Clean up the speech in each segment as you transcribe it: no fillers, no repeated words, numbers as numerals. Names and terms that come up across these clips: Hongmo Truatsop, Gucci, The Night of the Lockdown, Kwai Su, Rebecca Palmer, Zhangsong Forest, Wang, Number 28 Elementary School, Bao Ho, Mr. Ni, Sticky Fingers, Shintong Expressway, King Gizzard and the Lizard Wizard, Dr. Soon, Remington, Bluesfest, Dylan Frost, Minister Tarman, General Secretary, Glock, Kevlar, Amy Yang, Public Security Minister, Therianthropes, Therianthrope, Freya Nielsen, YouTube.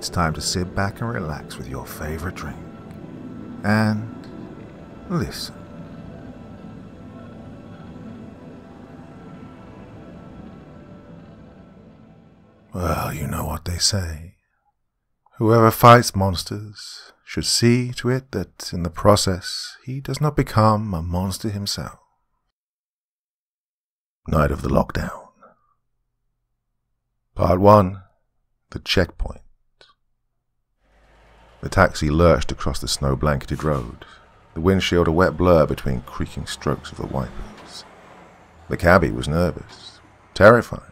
It's time to sit back and relax with your favorite drink. And listen. Well, you know what they say. Whoever fights monsters should see to it that in the process he does not become a monster himself. Night of the Lockdown. Part 1. The Checkpoint. The taxi lurched across the snow-blanketed road, the windshield a wet blur between creaking strokes of the wipers. The cabbie was nervous, terrified.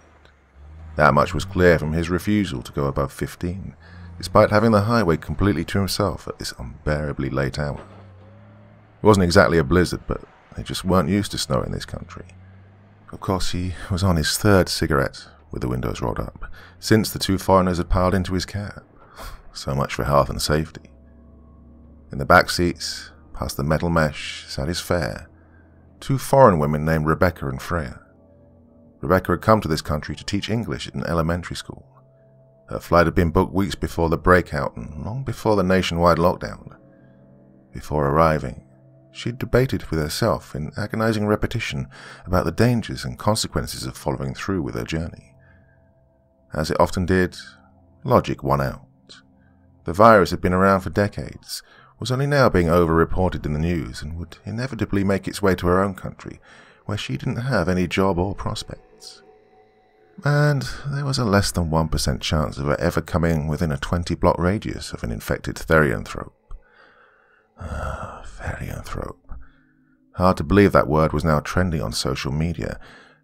That much was clear from his refusal to go above 15, despite having the highway completely to himself at this unbearably late hour. It wasn't exactly a blizzard, but they just weren't used to snow in this country. Of course, he was on his third cigarette, with the windows rolled up, since the two foreigners had piled into his cab. So much for health and safety. In the back seats, past the metal mesh, sat his fare. Two foreign women named Rebecca and Freya. Rebecca had come to this country to teach English at an elementary school. Her flight had been booked weeks before the breakout and long before the nationwide lockdown. Before arriving, she had debated with herself in agonizing repetition about the dangers and consequences of following through with her journey. As it often did, logic won out. The virus had been around for decades, was only now being over-reported in the news, and would inevitably make its way to her own country, where she didn't have any job or prospects. And there was a less than 1% chance of her ever coming within a 20-block radius of an infected Therianthrope. Therianthrope. Hard to believe that word was now trending on social media,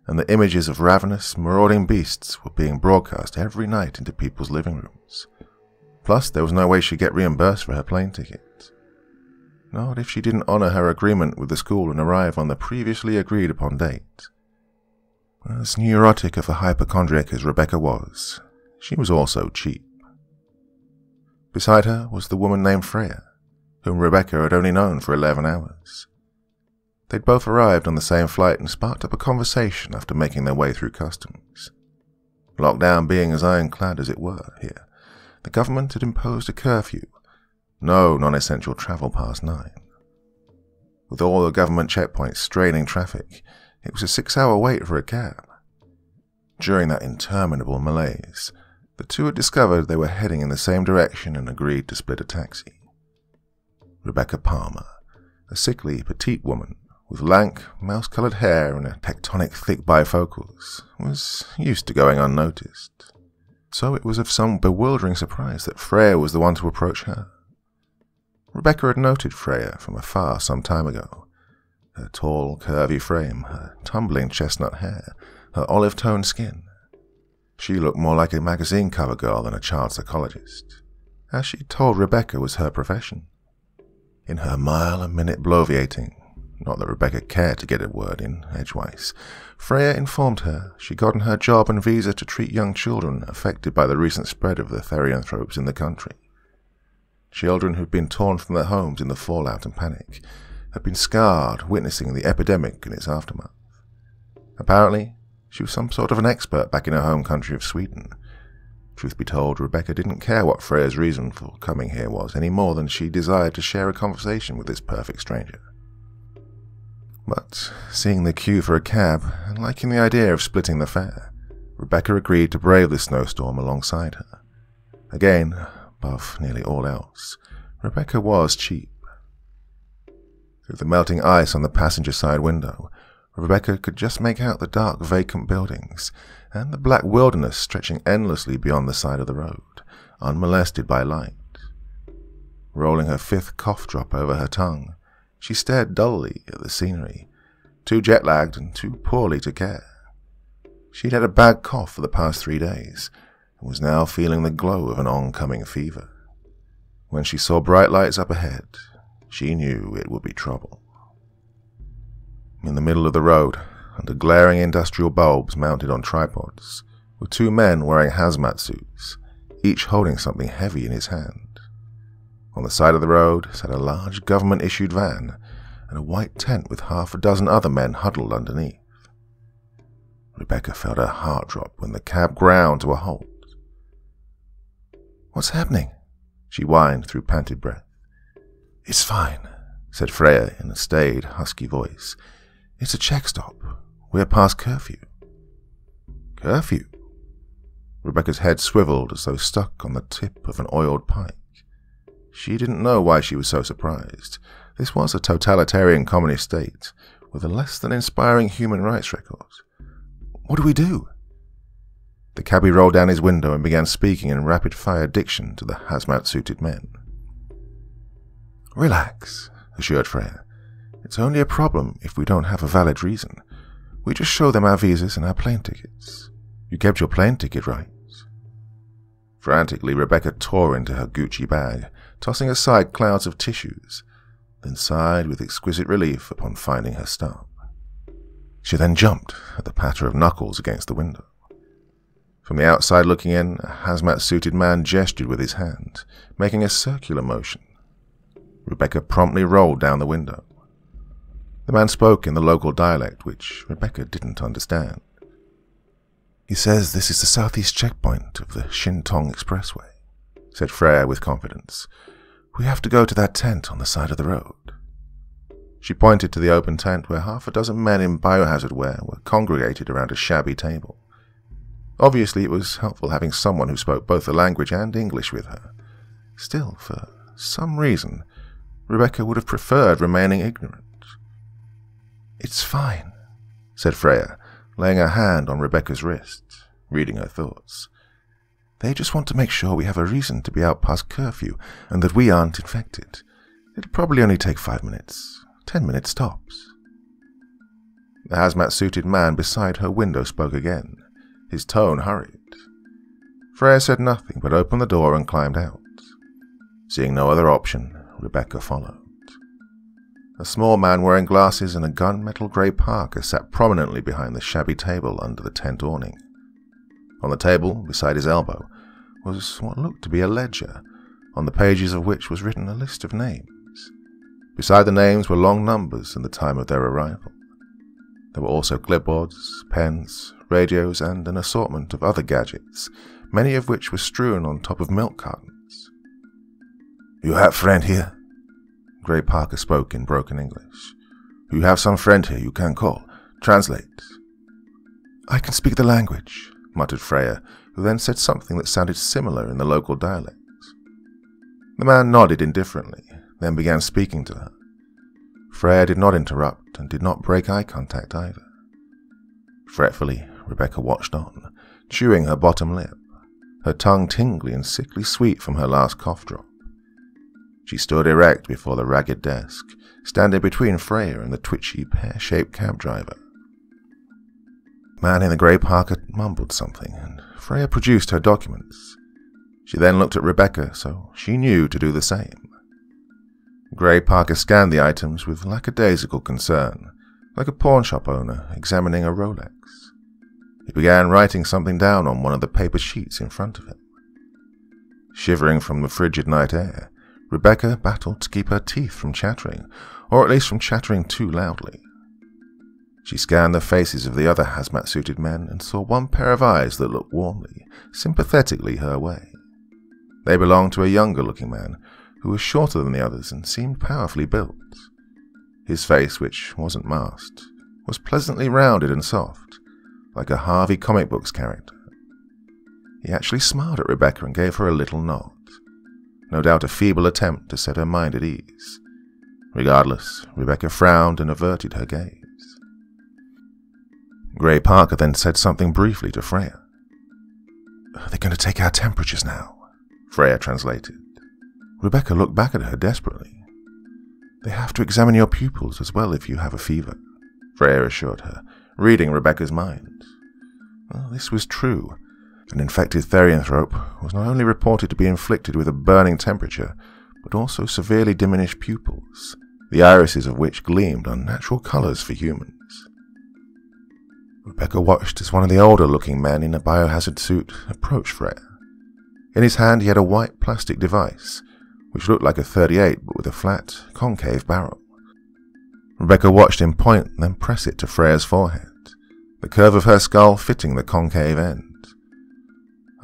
and the images of ravenous, marauding beasts were being broadcast every night into people's living rooms. Plus, there was no way she'd get reimbursed for her plane ticket. Not if she didn't honour her agreement with the school and arrive on the previously agreed-upon date. As neurotic of a hypochondriac as Rebecca was, she was also cheap. Beside her was the woman named Freya, whom Rebecca had only known for 11 hours. They'd both arrived on the same flight and sparked up a conversation after making their way through customs. Lockdown being as ironclad as it were here, the government had imposed a curfew. No non-essential travel past 9. With all the government checkpoints straining traffic, it was a 6-hour wait for a cab. During that interminable malaise, the two had discovered they were heading in the same direction and agreed to split a taxi. Rebecca Palmer, a sickly, petite woman with lank, mouse-coloured hair and a tectonic thick bifocals, was used to going unnoticed. So it was of some bewildering surprise that Freya was the one to approach her. Rebecca had noted Freya from afar some time ago. Her tall, curvy frame, her tumbling chestnut hair, her olive-toned skin. She looked more like a magazine cover girl than a child psychologist, as she told Rebecca was her profession. In her mile-a-minute bloviating, not that Rebecca cared to get a word in edgewise, Freya informed her she'd gotten her job and visa to treat young children affected by the recent spread of the Therianthropes in the country. Children who'd been torn from their homes in the fallout and panic had been scarred witnessing the epidemic and its aftermath. Apparently, she was some sort of an expert back in her home country of Sweden. Truth be told, Rebecca didn't care what Freya's reason for coming here was any more than she desired to share a conversation with this perfect stranger. But, seeing the queue for a cab, and liking the idea of splitting the fare, Rebecca agreed to brave the snowstorm alongside her. Again, above nearly all else, Rebecca was cheap. Through the melting ice on the passenger side window, Rebecca could just make out the dark, vacant buildings, and the black wilderness stretching endlessly beyond the side of the road, unmolested by light. Rolling her 5th cough drop over her tongue, she stared dully at the scenery, too jet-lagged and too poorly to care. She'd had a bad cough for the past 3 days, and was now feeling the glow of an oncoming fever. When she saw bright lights up ahead, she knew it would be trouble. In the middle of the road, under glaring industrial bulbs mounted on tripods, were two men wearing hazmat suits, each holding something heavy in his hand. On the side of the road sat a large government-issued van and a white tent with half a dozen other men huddled underneath. Rebecca felt her heart drop when the cab ground to a halt. What's happening? She whined through panted breath. It's fine, said Freya in a staid, husky voice. It's a check stop. We're past curfew. Curfew? Rebecca's head swiveled as though stuck on the tip of an oiled pike. She didn't know why she was so surprised. This was a totalitarian communist state with a less than inspiring human rights record. What do we do? The cabbie rolled down his window and began speaking in rapid-fire diction to the hazmat-suited men. Relax, assured Freya. It's only a problem if we don't have a valid reason. We just show them our visas and our plane tickets. You kept your plane ticket, right? Frantically, Rebecca tore into her Gucci bag, tossing aside clouds of tissues, then sighed with exquisite relief upon finding her stump. She then jumped at the patter of knuckles against the window. From the outside looking in, a hazmat-suited man gestured with his hand, making a circular motion. Rebecca promptly rolled down the window. The man spoke in the local dialect, which Rebecca didn't understand. He says this is the southeast checkpoint of the Shintong Expressway, said Freya with confidence. We have to go to that tent on the side of the road. She pointed to the open tent where half a dozen men in biohazard wear were congregated around a shabby table. Obviously, it was helpful having someone who spoke both the language and English with her. Still, for some reason, Rebecca would have preferred remaining ignorant. It's fine, said Freya, laying her hand on Rebecca's wrist, reading her thoughts. They just want to make sure we have a reason to be out past curfew and that we aren't infected. It'll probably only take 5 minutes. 10 minutes tops. The hazmat-suited man beside her window spoke again. His tone hurried. Freya said nothing but opened the door and climbed out. Seeing no other option, Rebecca followed. A small man wearing glasses and a gunmetal grey parka sat prominently behind the shabby table under the tent awning. On the table, beside his elbow, was what looked to be a ledger, on the pages of which was written a list of names. Beside the names were long numbers and the time of their arrival. There were also clipboards, pens, radios, and an assortment of other gadgets, many of which were strewn on top of milk cartons. "You have friend here?" Grey Parker spoke in broken English. "You have some friend here you can call. Translate." "I can speak the language," muttered Freya, who then said something that sounded similar in the local dialect. The man nodded indifferently, then began speaking to her. Freya did not interrupt and did not break eye contact either. Fretfully, Rebecca watched on, chewing her bottom lip, her tongue tingly and sickly sweet from her last cough drop. She stood erect before the ragged desk, standing between Freya and the twitchy, pear-shaped cab driver. The man in the grey parka mumbled something, and Freya produced her documents. She then looked at Rebecca, so she knew to do the same. Grey parka scanned the items with lackadaisical concern, like a pawnshop owner examining a Rolex. He began writing something down on one of the paper sheets in front of him. Shivering from the frigid night air, Rebecca battled to keep her teeth from chattering, or at least from chattering too loudly. She scanned the faces of the other hazmat-suited men and saw one pair of eyes that looked warmly, sympathetically her way. They belonged to a younger-looking man, who was shorter than the others and seemed powerfully built. His face, which wasn't masked, was pleasantly rounded and soft, like a Harvey comic books character. He actually smiled at Rebecca and gave her a little nod. No doubt a feeble attempt to set her mind at ease. Regardless, Rebecca frowned and averted her gaze. Grey Parker then said something briefly to Freya. "They're going to take our temperatures now," Freya translated. Rebecca looked back at her desperately. "They have to examine your pupils as well if you have a fever," Freya assured her, reading Rebecca's mind. Well, this was true. An infected Therianthrope was not only reported to be inflicted with a burning temperature, but also severely diminished pupils, the irises of which gleamed unnatural colours for humans. Rebecca watched as one of the older-looking men in a biohazard suit approached Freya. In his hand he had a white plastic device, which looked like a .38 but with a flat, concave barrel. Rebecca watched him point and then press it to Freya's forehead, the curve of her skull fitting the concave end.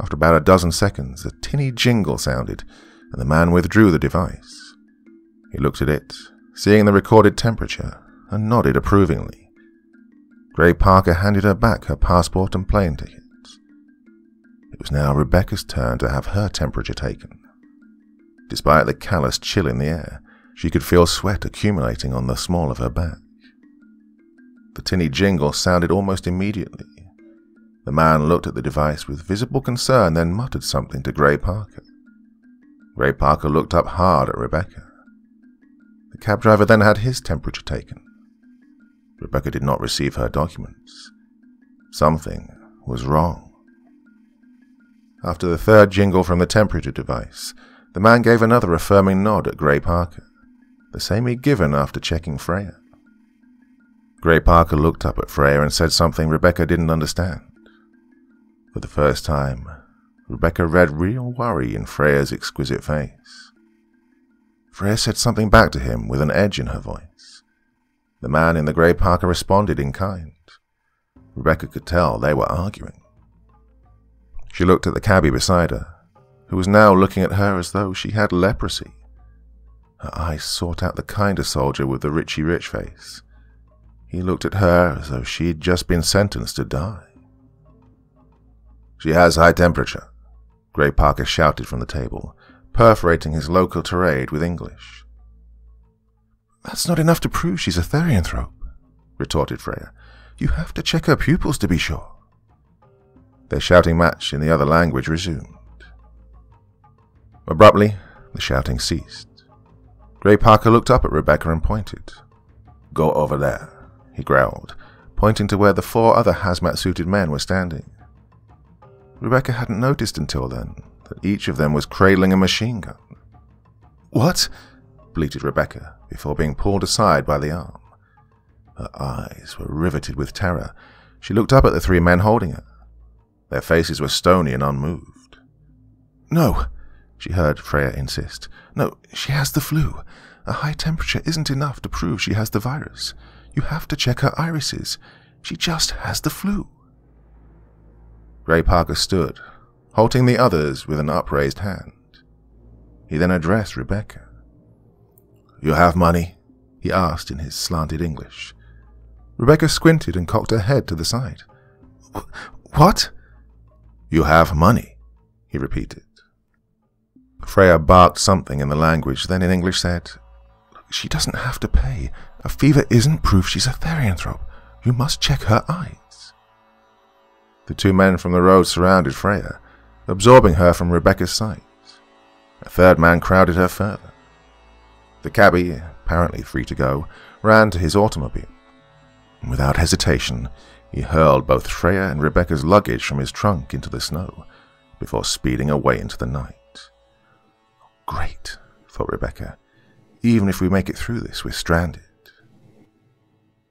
After about a dozen seconds, a tinny jingle sounded, and the man withdrew the device. He looked at it, seeing the recorded temperature, and nodded approvingly. Gray Parker handed her back her passport and plane tickets. It was now Rebecca's turn to have her temperature taken. Despite the callous chill in the air, she could feel sweat accumulating on the small of her back. The tinny jingle sounded almost immediately. The man looked at the device with visible concern, then muttered something to Gray Parker. Gray Parker looked up hard at Rebecca. The cab driver then had his temperature taken. Rebecca did not receive her documents. Something was wrong. After the third jingle from the temperature device, the man gave another affirming nod at Gray Parker, the same he'd given after checking Freya. Gray Parker looked up at Freya and said something Rebecca didn't understand. For the first time, Rebecca read real worry in Freya's exquisite face. Freya said something back to him with an edge in her voice. The man in the Gray Parker responded in kind. Rebecca could tell they were arguing. She looked at the cabbie beside her, who was now looking at her as though she had leprosy. Her eyes sought out the kinder soldier with the Richie Rich face. He looked at her as though she'd just been sentenced to die. "She has high temperature," Gray Parker shouted from the table, perforating his local tirade with English. "That's not enough to prove she's a therianthrope," retorted Freya. "You have to check her pupils to be sure." Their shouting match in the other language resumed. Abruptly, the shouting ceased. Gray Parker looked up at Rebecca and pointed. "Go over there," he growled, pointing to where the four other hazmat-suited men were standing. Rebecca hadn't noticed until then that each of them was cradling a machine gun. "What?" bleated Rebecca before being pulled aside by the arm. Her eyes were riveted with terror. She looked up at the three men holding her. Their faces were stony and unmoved. "No," she heard Freya insist. "No, she has the flu. A high temperature isn't enough to prove she has the virus. You have to check her irises. She just has the flu." Gray Parker stood, halting the others with an upraised hand. He then addressed Rebecca. "You have money?" he asked in his slanted English. Rebecca squinted and cocked her head to the side. "What?" "You have money," he repeated. Freya barked something in the language, then in English said, "She doesn't have to pay. A fever isn't proof she's a therianthrope. You must check her eyes." The two men from the road surrounded Freya, absorbing her from Rebecca's sight. A third man crowded her further. The cabbie, apparently free to go, ran to his automobile. Without hesitation, he hurled both Freya and Rebecca's luggage from his trunk into the snow, before speeding away into the night. "Great," thought Rebecca. "Even if we make it through this, we're stranded."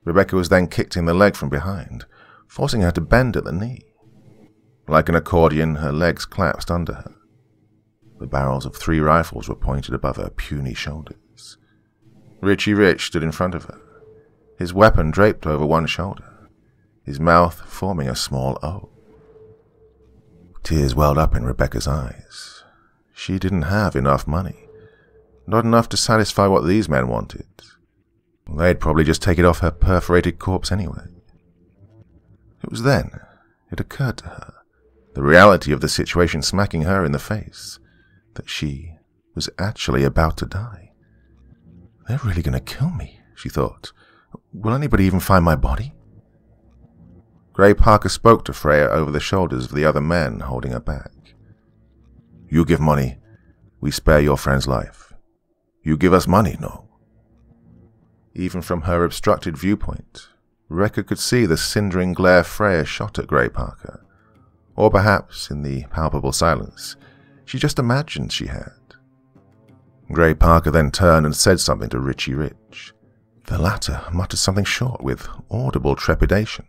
Rebecca was then kicked in the leg from behind, forcing her to bend at the knee. Like an accordion, her legs collapsed under her. The barrels of three rifles were pointed above her puny shoulders. Richie Rich stood in front of her, his weapon draped over one shoulder, his mouth forming a small O. Tears welled up in Rebecca's eyes. She didn't have enough money. Not enough to satisfy what these men wanted. They'd probably just take it off her perforated corpse anyway. It was then it occurred to her, the reality of the situation smacking her in the face, that she was actually about to die. "They're really going to kill me," she thought. "Will anybody even find my body?" Gray Parker spoke to Freya over the shoulders of the other men holding her back. "You give money, we spare your friend's life. You give us money, no?" Even from her obstructed viewpoint, Rebecca could see the cindering glare Freya shot at Gray Parker. Or perhaps, in the palpable silence, she just imagined she had. Gray Parker then turned and said something to Richie Rich. The latter muttered something short with audible trepidation.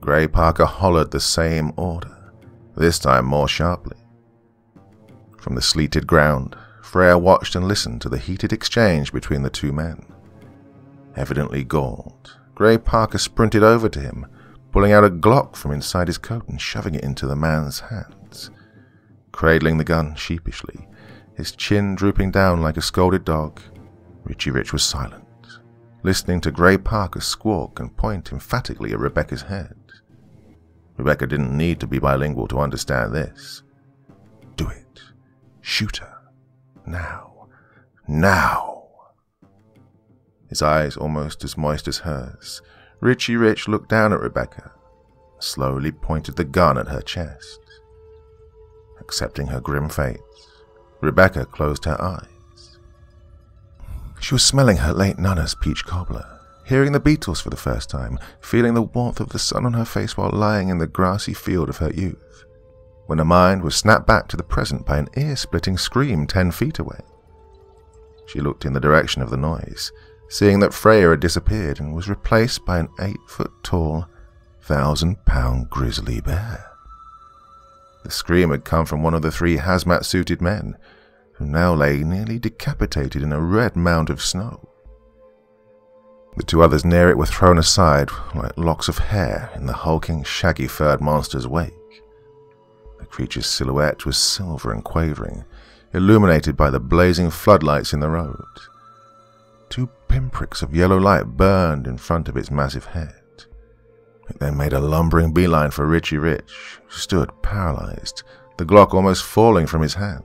Gray Parker hollered the same order, this time more sharply. From the sleeted ground, Freya watched and listened to the heated exchange between the two men. Evidently galled, Gray Parker sprinted over to him, pulling out a Glock from inside his coat and shoving it into the man's hand. cradling the gun sheepishly, his chin drooping down like a scolded dog. Richie Rich was silent, listening to Gray Parker squawk and point emphatically at Rebecca's head. Rebecca didn't need to be bilingual to understand this. Do it. Shoot her. Now. Now! His eyes almost as moist as hers, Richie Rich looked down at Rebecca, slowly pointed the gun at her chest. Accepting her grim fate, Rebecca closed her eyes. She was smelling her late Nana's peach cobbler, hearing the Beatles for the first time, feeling the warmth of the sun on her face while lying in the grassy field of her youth, when her mind was snapped back to the present by an ear-splitting scream 10 feet away. She looked in the direction of the noise, seeing that Freya had disappeared and was replaced by an 8-foot-tall, 1,000-pound grizzly bear. The scream had come from one of the 3 hazmat-suited men, who now lay nearly decapitated in a red mound of snow. The 2 others near it were thrown aside like locks of hair in the hulking, shaggy-furred monster's wake. The creature's silhouette was silver and quavering, illuminated by the blazing floodlights in the road. 2 pinpricks of yellow light burned in front of its massive head. It then made a lumbering beeline for Richie Rich, who stood paralyzed, the Glock almost falling from his hand.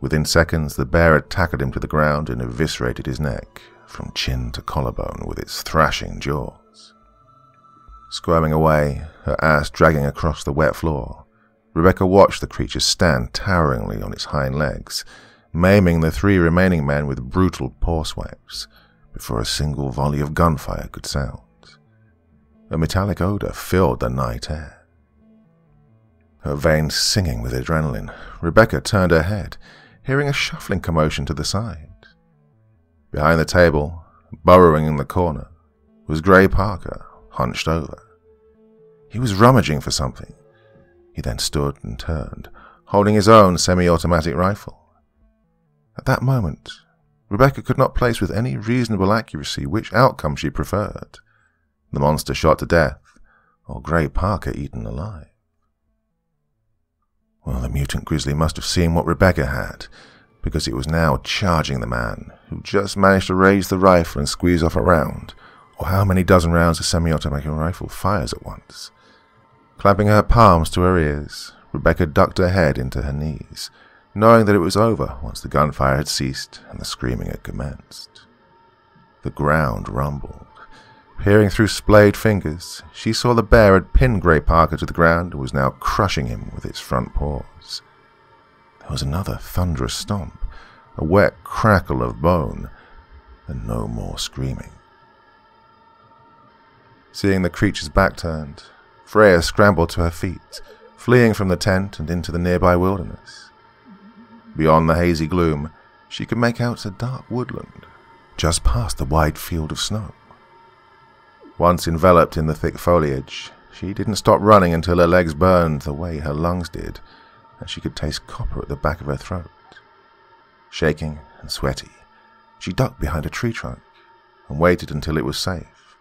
Within seconds, the bear had tackled him to the ground and eviscerated his neck, from chin to collarbone, with its thrashing jaws. Squirming away, her ass dragging across the wet floor, Rebecca watched the creature stand toweringly on its hind legs, maiming the 3 remaining men with brutal paw swipes, before a single volley of gunfire could sound. A metallic odor filled the night air. Her veins singing with adrenaline, Rebecca turned her head, hearing a shuffling commotion to the side. Behind the table, burrowing in the corner, was Gray Parker, hunched over. He was rummaging for something. He then stood and turned, holding his own semi-automatic rifle. At that moment, Rebecca could not place with any reasonable accuracy which outcome she preferred. The monster shot to death, or Gray Parker eaten alive. Well, the mutant grizzly must have seen what Rebecca had, because it was now charging the man, who just managed to raise the rifle and squeeze off a round, or how many dozen rounds a semi-automatic rifle fires at once. Clapping her palms to her ears, Rebecca ducked her head into her knees, knowing that it was over once the gunfire had ceased and the screaming had commenced. The ground rumbled. Peering through splayed fingers, she saw the bear had pinned Gray Parker to the ground and was now crushing him with its front paws. There was another thunderous stomp, a wet crackle of bone, and no more screaming. Seeing the creature's back turned, Freya scrambled to her feet, fleeing from the tent and into the nearby wilderness. Beyond the hazy gloom, she could make out a dark woodland, just past the wide field of snow. Once enveloped in the thick foliage, she didn't stop running until her legs burned the way her lungs did, and she could taste copper at the back of her throat. Shaking and sweaty, she ducked behind a tree trunk and waited until it was safe.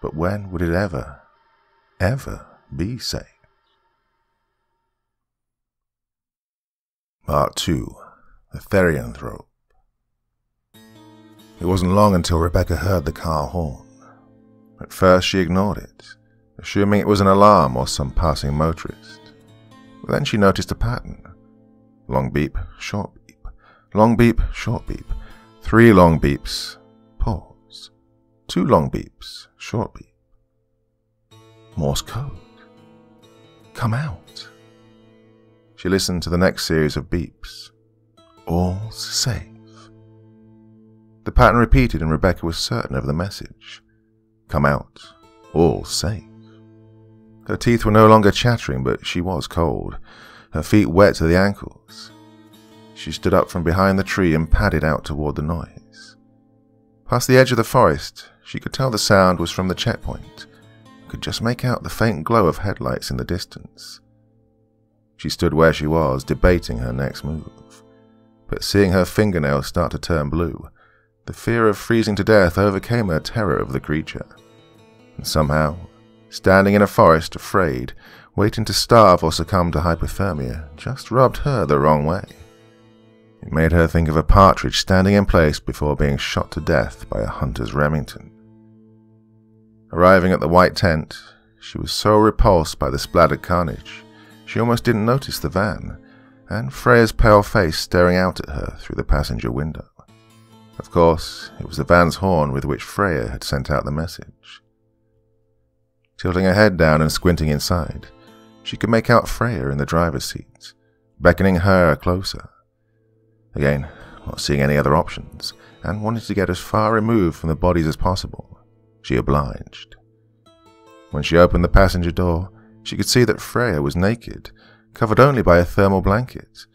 But when would it ever, ever be safe? Part 2. The Therianthrope. It wasn't long until Rebecca heard the car horn. At first she ignored it, assuming it was an alarm or some passing motorist. But then she noticed a pattern. Long beep, short beep, long beep, short beep, 3 long beeps, pause, 2 long beeps, short beep. Morse code. Come out. She listened to the next series of beeps. All's safe. The pattern repeated and Rebecca was certain of the message. Come out. All safe. Her teeth were no longer chattering, but she was cold, her feet wet to the ankles. She stood up from behind the tree and padded out toward the noise. Past the edge of the forest, she could tell the sound was from the checkpoint, could just make out the faint glow of headlights in the distance. She stood where she was, debating her next move, but seeing her fingernails start to turn blue, the fear of freezing to death overcame her terror of the creature, and somehow, standing in a forest afraid waiting to starve or succumb to hypothermia, just rubbed her the wrong way. It made her think of a partridge standing in place before being shot to death by a hunter's Remington. Arriving at the white tent, she was so repulsed by the splattered carnage, she almost didn't notice the van, and Freya's pale face staring out at her through the passenger window. Of course, it was the van's horn with which Freya had sent out the message. Tilting her head down and squinting inside, she could make out Freya in the driver's seat, beckoning her closer. Again, not seeing any other options, and wanting to get as far removed from the bodies as possible, she obliged. When she opened the passenger door, she could see that Freya was naked, covered only by a thermal blanket,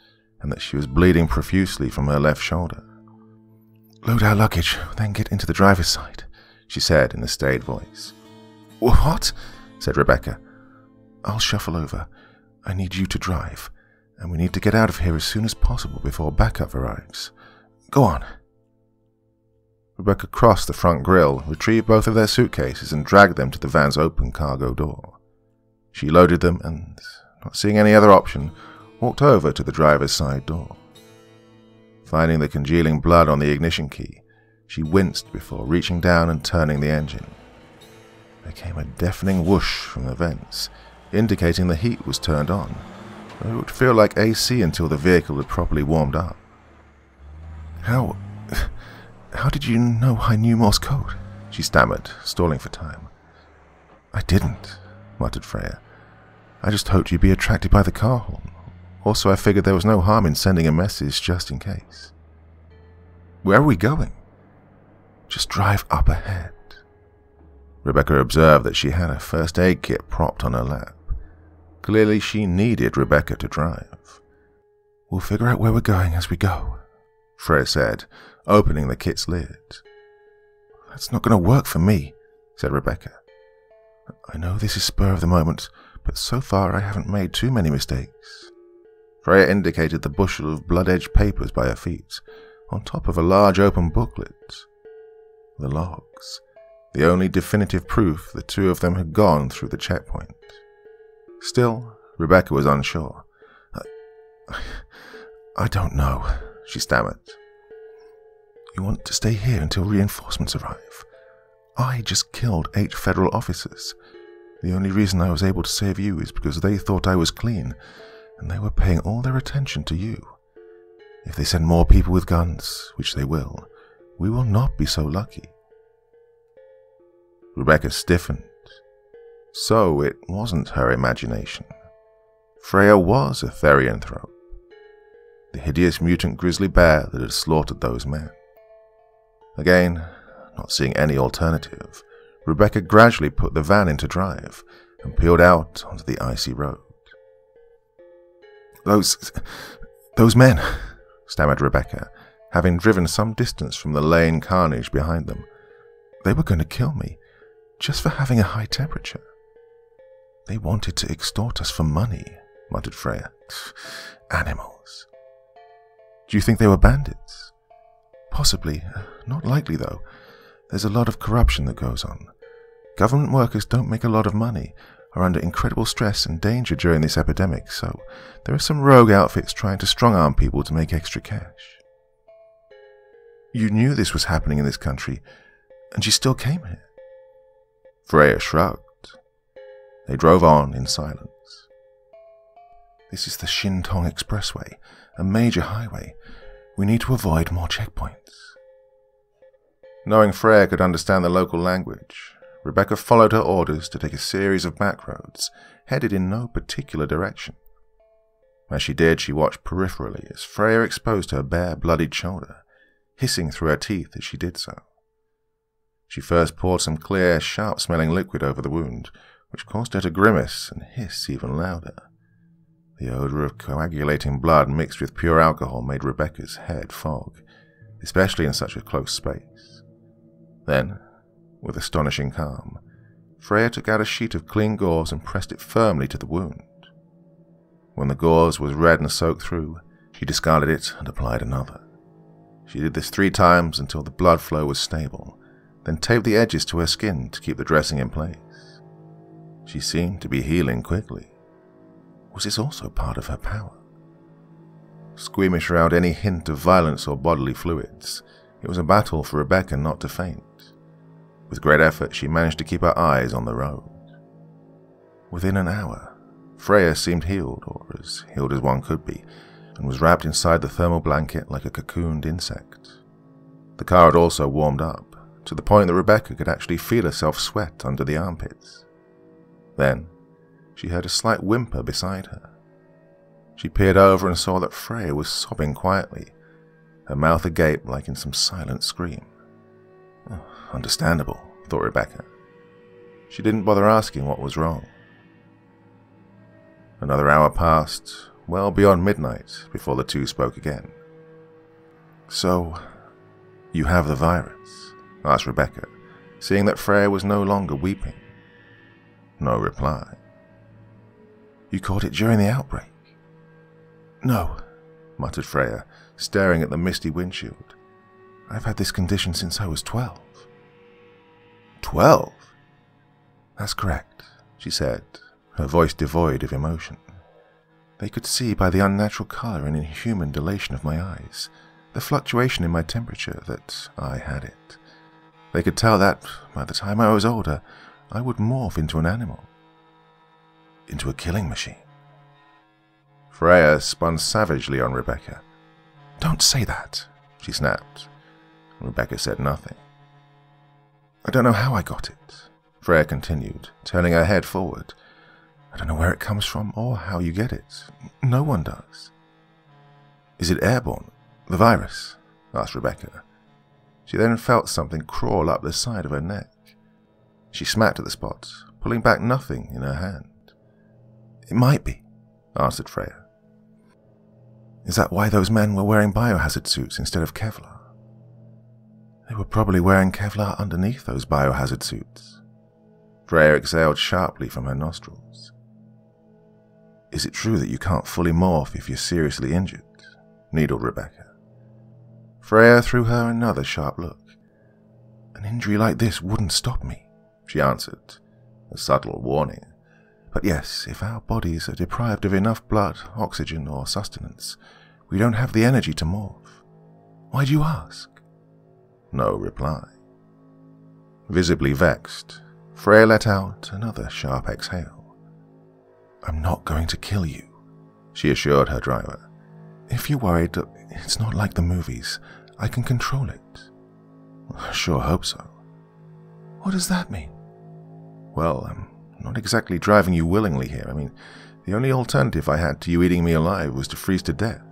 and that she was bleeding profusely from her left shoulder. "Load our luggage, then get into the driver's side," she said in a staid voice. "What?" said Rebecca. "I'll shuffle over. I need you to drive, and we need to get out of here as soon as possible before backup arrives. Go on." Rebecca crossed the front grille, retrieved both of their suitcases, and dragged them to the van's open cargo door. She loaded them and, not seeing any other option, walked over to the driver's side door. Finding the congealing blood on the ignition key, she winced before reaching down and turning the engine. There came a deafening whoosh from the vents, indicating the heat was turned on, but it would feel like AC until the vehicle had properly warmed up. How did you know I knew Morse code?" she stammered, stalling for time. "I didn't," muttered Freya. "I just hoped you'd be attracted by the car horn. Also, I figured there was no harm in sending a message just in case." "Where are we going?" "Just drive up ahead." Rebecca observed that she had her first aid kit propped on her lap. Clearly she needed Rebecca to drive. "We'll figure out where we're going as we go," Freya said, opening the kit's lid. "That's not going to work for me," said Rebecca. "I know this is spur of the moment, but so far I haven't made too many mistakes." Freya indicated the bushel of blood-edged papers by her feet, on top of a large open booklet. The logs. The only definitive proof the two of them had gone through the checkpoint. Still, Rebecca was unsure. I don't know," she stammered. "You want to stay here until reinforcements arrive. I just killed 8 federal officers. The only reason I was able to save you is because they thought I was clean, and they were paying all their attention to you. If they send more people with guns, which they will, we will not be so lucky." Rebecca stiffened. So it wasn't her imagination. Freya was a Therianthrope, the hideous mutant grizzly bear that had slaughtered those men. Again, not seeing any alternative, Rebecca gradually put the van into drive and peeled out onto the icy road. Those men," stammered Rebecca, having driven some distance from the lane carnage behind them. "They were going to kill me. Just for having a high temperature." "They wanted to extort us for money," muttered Freya. "Animals." "Do you think they were bandits?" "Possibly. Not likely, though. There's a lot of corruption that goes on. Government workers don't make a lot of money, are under incredible stress and danger during this epidemic, so there are some rogue outfits trying to strong-arm people to make extra cash." "You knew this was happening in this country, and you still came here?" Freya shrugged. They drove on in silence. "This is the Shintong Expressway, a major highway. We need to avoid more checkpoints." Knowing Freya could understand the local language, Rebecca followed her orders to take a series of back roads, headed in no particular direction. As she did, she watched peripherally as Freya exposed her bare, bloodied shoulder, hissing through her teeth as she did so. She first poured some clear, sharp-smelling liquid over the wound, which caused her to grimace and hiss even louder. The odor of coagulating blood mixed with pure alcohol made Rebecca's head fog, especially in such a close space. Then, with astonishing calm, Freya took out a sheet of clean gauze and pressed it firmly to the wound. When the gauze was red and soaked through, she discarded it and applied another. She did this 3 times until the blood flow was stable, then taped the edges to her skin to keep the dressing in place. She seemed to be healing quickly. Was this also part of her power? Squeamish around any hint of violence or bodily fluids, it was a battle for Rebecca not to faint. With great effort, she managed to keep her eyes on the road. Within an hour, Freya seemed healed, or as healed as one could be, and was wrapped inside the thermal blanket like a cocooned insect. The car had also warmed up, to the point that Rebecca could actually feel herself sweat under the armpits. Then, she heard a slight whimper beside her. She peered over and saw that Freya was sobbing quietly, her mouth agape like in some silent scream. Oh, understandable, thought Rebecca. She didn't bother asking what was wrong. Another hour passed, well beyond midnight, before the two spoke again. So, you have the virus? Asked Rebecca, seeing that Freya was no longer weeping. No reply. You caught it during the outbreak? No, muttered Freya, staring at the misty windshield. I've had this condition since I was 12. 12? That's correct, she said, her voice devoid of emotion. They could see by the unnatural color and inhuman dilation of my eyes, the fluctuation in my temperature, that I had it. They could tell that, by the time I was older, I would morph into an animal. Into a killing machine. Freya spun savagely on Rebecca. Don't say that, she snapped. Rebecca said nothing. I don't know how I got it, Freya continued, turning her head forward. I don't know where it comes from or how you get it. No one does. Is it airborne, the virus? Asked Rebecca. She then felt something crawl up the side of her neck. She smacked at the spot, pulling back nothing in her hand. It might be, answered Freya. Is that why those men were wearing biohazard suits instead of Kevlar? They were probably wearing Kevlar underneath those biohazard suits. Freya exhaled sharply from her nostrils. Is it true that you can't fully morph if you're seriously injured? Needled Rebecca. Freya threw her another sharp look. An injury like this wouldn't stop me, she answered, a subtle warning. But yes, if our bodies are deprived of enough blood, oxygen, or sustenance, we don't have the energy to morph. Why do you ask? No reply. Visibly vexed, Freya let out another sharp exhale. I'm not going to kill you, she assured her driver. If you're worried, it's not like the movies. I can control it. I sure hope so. What does that mean? Well, not exactly driving you willingly here. I mean, the only alternative I had to you eating me alive was to freeze to death.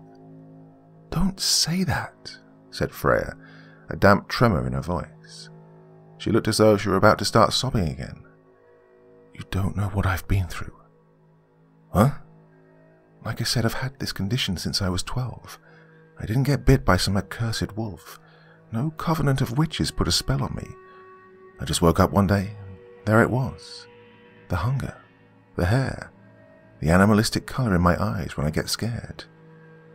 Don't say that, said Freya, a damp tremor in her voice. She looked as though she were about to start sobbing again. You don't know what I've been through. Huh? Like I said, I've had this condition since I was 12. I didn't get bit by some accursed wolf. No covenant of witches put a spell on me. I just woke up one day, and there it was. The hunger, the hair, the animalistic colour in my eyes when I get scared.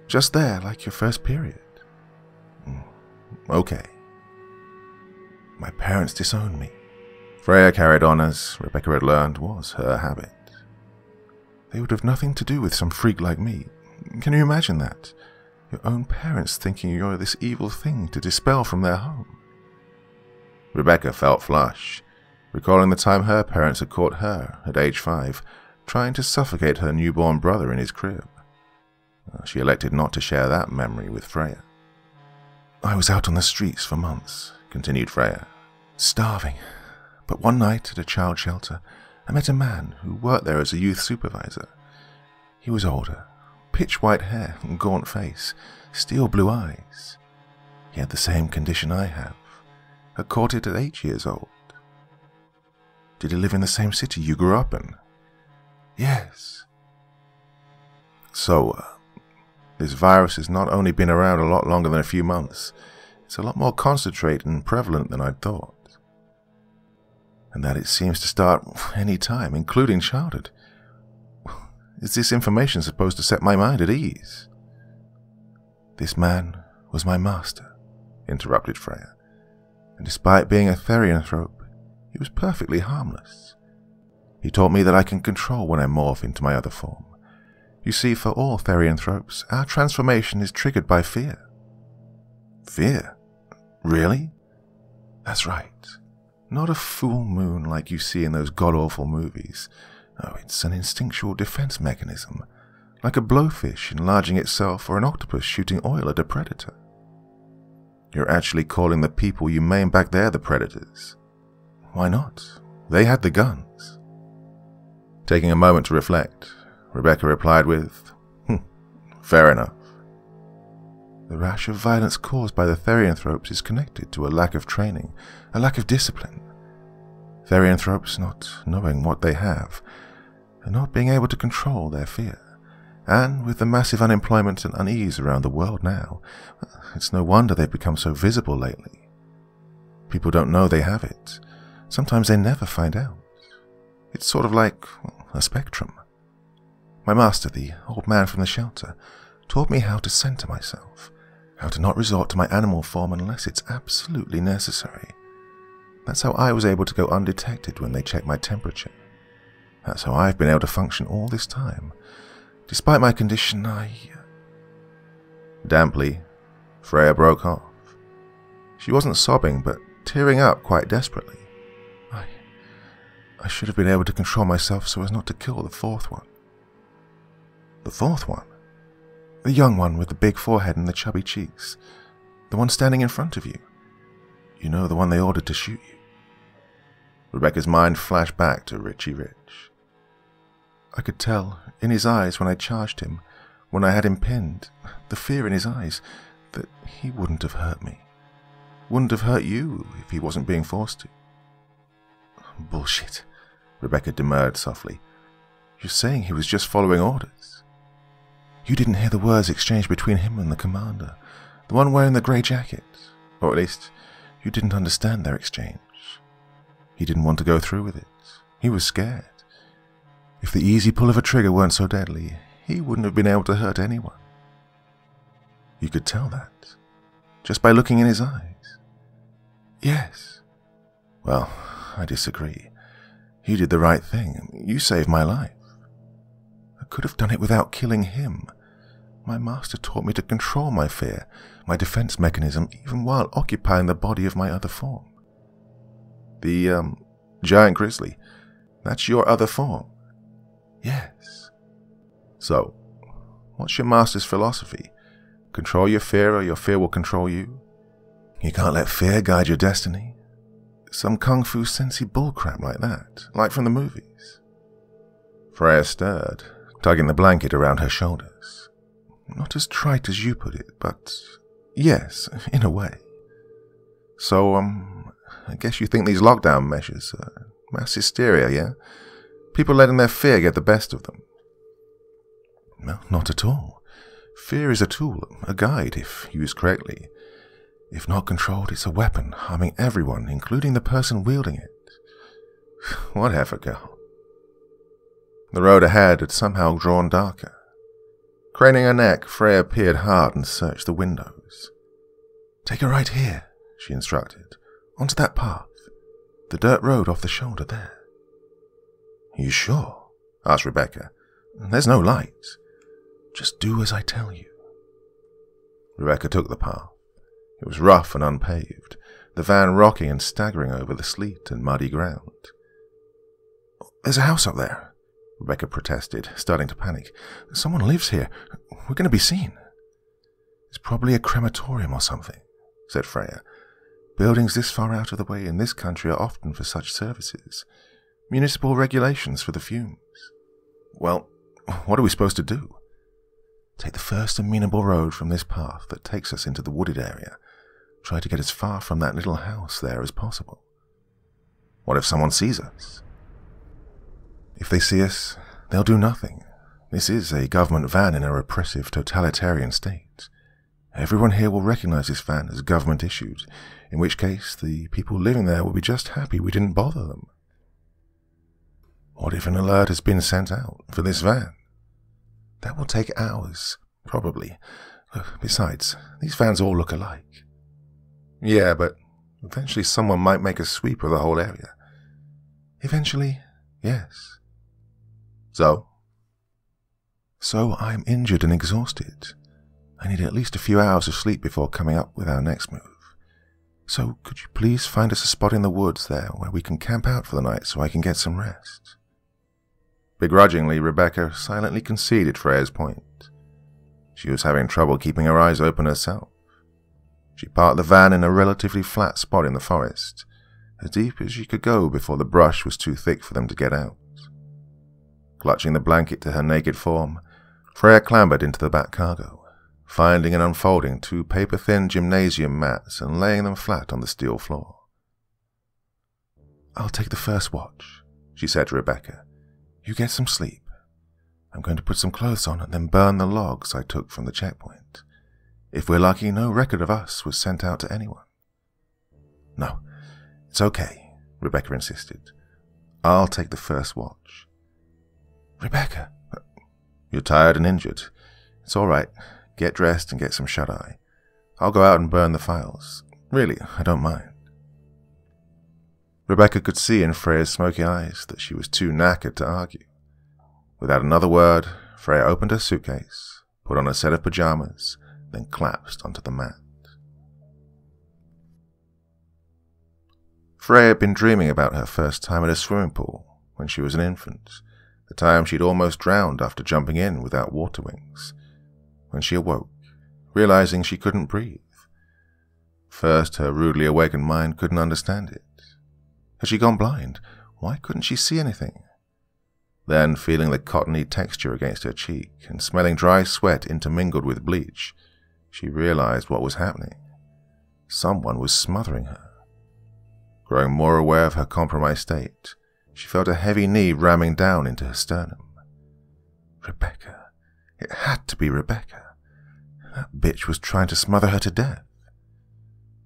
Just there, like your first period. Okay. My parents disowned me. Freya carried on, as Rebecca had learned was her habit. They would have nothing to do with some freak like me. Can you imagine that? Your own parents thinking you're this evil thing to dispel from their home. Rebecca felt flush, recalling the time her parents had caught her, at age 5, trying to suffocate her newborn brother in his crib. She elected not to share that memory with Freya. I was out on the streets for months, continued Freya, starving. But one night at a child shelter, I met a man who worked there as a youth supervisor. He was older, pitch-white hair and gaunt face, steel blue eyes. He had the same condition I have. I caught it at 8 years old. Did he live in the same city you grew up in? Yes. So, this virus has not only been around a lot longer than a few months, it's a lot more concentrated and prevalent than I'd thought. And that it seems to start any time, including childhood. Is this information supposed to set my mind at ease? This man was my master, interrupted Freya, and despite being a Therianthrope, he was perfectly harmless. He taught me that I can control when I morph into my other form, You see, for all Therianthropes, our transformation is triggered by fear. Fear? Really? That's right. Not a full moon like you see in those god-awful movies. No, it's an instinctual defense mechanism, like a blowfish enlarging itself or an octopus shooting oil at a predator. You're actually calling the people you maim back there the predators. Why not? They had the guns. Taking a moment to reflect, Rebecca replied with, fair enough. The rash of violence caused by the Therianthropes is connected to a lack of training, a lack of discipline. Therianthropes not knowing what they have, and not being able to control their fear. And with the massive unemployment and unease around the world now, it's no wonder they've become so visible lately. People don't know they have it. Sometimes they never find out. It's sort of like a spectrum. My master, the old man from the shelter, taught me how to center myself, how to not resort to my animal form unless it's absolutely necessary. That's how I was able to go undetected when they checked my temperature. That's how I've been able to function all this time. Despite my condition, I... Damply, Freya broke off. She wasn't sobbing, but tearing up quite desperately. I should have been able to control myself so as not to kill the fourth one. The fourth one? The young one with the big forehead and the chubby cheeks. The one standing in front of you. You know, the one they ordered to shoot you. Rebecca's mind flashed back to Richie Rich. I could tell, in his eyes when I charged him, when I had him pinned, the fear in his eyes, that he wouldn't have hurt me. Wouldn't have hurt you if he wasn't being forced to. Bullshit, Rebecca demurred softly. You're saying he was just following orders. You didn't hear the words exchanged between him and the commander, the one wearing the grey jacket, or at least you didn't understand their exchange. He didn't want to go through with it. He was scared. If the easy pull of a trigger weren't so deadly, he wouldn't have been able to hurt anyone. You could tell that, just by looking in his eyes. Yes. Well, I disagree. You did the right thing. You saved my life. I could have done it without killing him. My master taught me to control my fear, my defense mechanism, even while occupying the body of my other form. The, giant grizzly. That's your other form. Yes. So, what's your master's philosophy? Control your fear or your fear will control you? You can't let fear guide your destiny. Some kung fu sensei bullcrap like that, like from the movies. Freya stirred, tugging the blanket around her shoulders. Not as trite as you put it, but yes, in a way. So, I guess you think these lockdown measures are mass hysteria, yeah? People letting their fear get the best of them. No, not at all. Fear is a tool, a guide, if used correctly. If not controlled, it's a weapon, harming everyone, including the person wielding it. Whatever, girl. The road ahead had somehow drawn darker. Craning her neck, Freya peered hard and searched the windows. Take a right here, she instructed, onto that path, the dirt road off the shoulder there. You sure? Asked Rebecca. There's no light. Just do as I tell you. Rebecca took the path. It was rough and unpaved, the van rocking and staggering over the sleet and muddy ground. There's a house up there, Rebecca protested, starting to panic. Someone lives here. We're going to be seen. It's probably a crematorium or something, said Freya. Buildings this far out of the way in this country are often for such services. Municipal regulations for the fumes. Well, what are we supposed to do? Take the first amenable road from this path that takes us into the wooded area. Try to get as far from that little house there as possible. What if someone sees us? If they see us, they'll do nothing. This is a government van in a repressive, totalitarian state. Everyone here will recognize this van as government-issued, in which case the people living there will be just happy we didn't bother them. What if an alert has been sent out for this van? That will take hours, probably. Besides, these vans all look alike. Yeah, but eventually someone might make a sweep of the whole area. Eventually, yes. So? So I am injured and exhausted. I need at least a few hours of sleep before coming up with our next move. So could you please find us a spot in the woods there where we can camp out for the night so I can get some rest? Begrudgingly, Rebecca silently conceded Freya's point. She was having trouble keeping her eyes open herself. She parked the van in a relatively flat spot in the forest, as deep as she could go before the brush was too thick for them to get out. Clutching the blanket to her naked form, Freya clambered into the back cargo, finding and unfolding two paper-thin gymnasium mats and laying them flat on the steel floor. "I'll take the first watch," she said to Rebecca. "You get some sleep. I'm going to put some clothes on and then burn the logs I took from the checkpoint. If we're lucky, no record of us was sent out to anyone." "No, it's okay," Rebecca insisted. "I'll take the first watch." "Rebecca!" "You're tired and injured. It's all right. Get dressed and get some shut-eye. I'll go out and burn the files. Really, I don't mind." Rebecca could see in Freya's smoky eyes that she was too knackered to argue. Without another word, Freya opened her suitcase, put on a set of pajamas, then collapsed onto the mat. Freya had been dreaming about her first time at a swimming pool when she was an infant, the time she'd almost drowned after jumping in without water wings, when she awoke, realizing she couldn't breathe. First, her rudely awakened mind couldn't understand it. Had she gone blind? Why couldn't she see anything? Then, feeling the cottony texture against her cheek and smelling dry sweat intermingled with bleach, she realized what was happening. Someone was smothering her. Growing more aware of her compromised state, she felt a heavy knee ramming down into her sternum. Rebecca. It had to be Rebecca. That bitch was trying to smother her to death.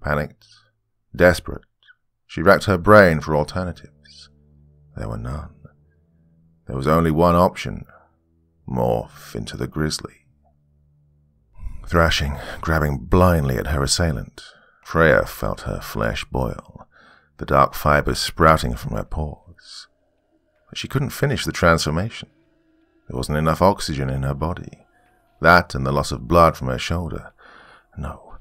Panicked, desperate, she racked her brain for alternatives. There were none. There was only one option. Morph into the grizzly. Thrashing, grabbing blindly at her assailant, Freya felt her flesh boil, the dark fibers sprouting from her pores. But she couldn't finish the transformation. There wasn't enough oxygen in her body. That and the loss of blood from her shoulder. No,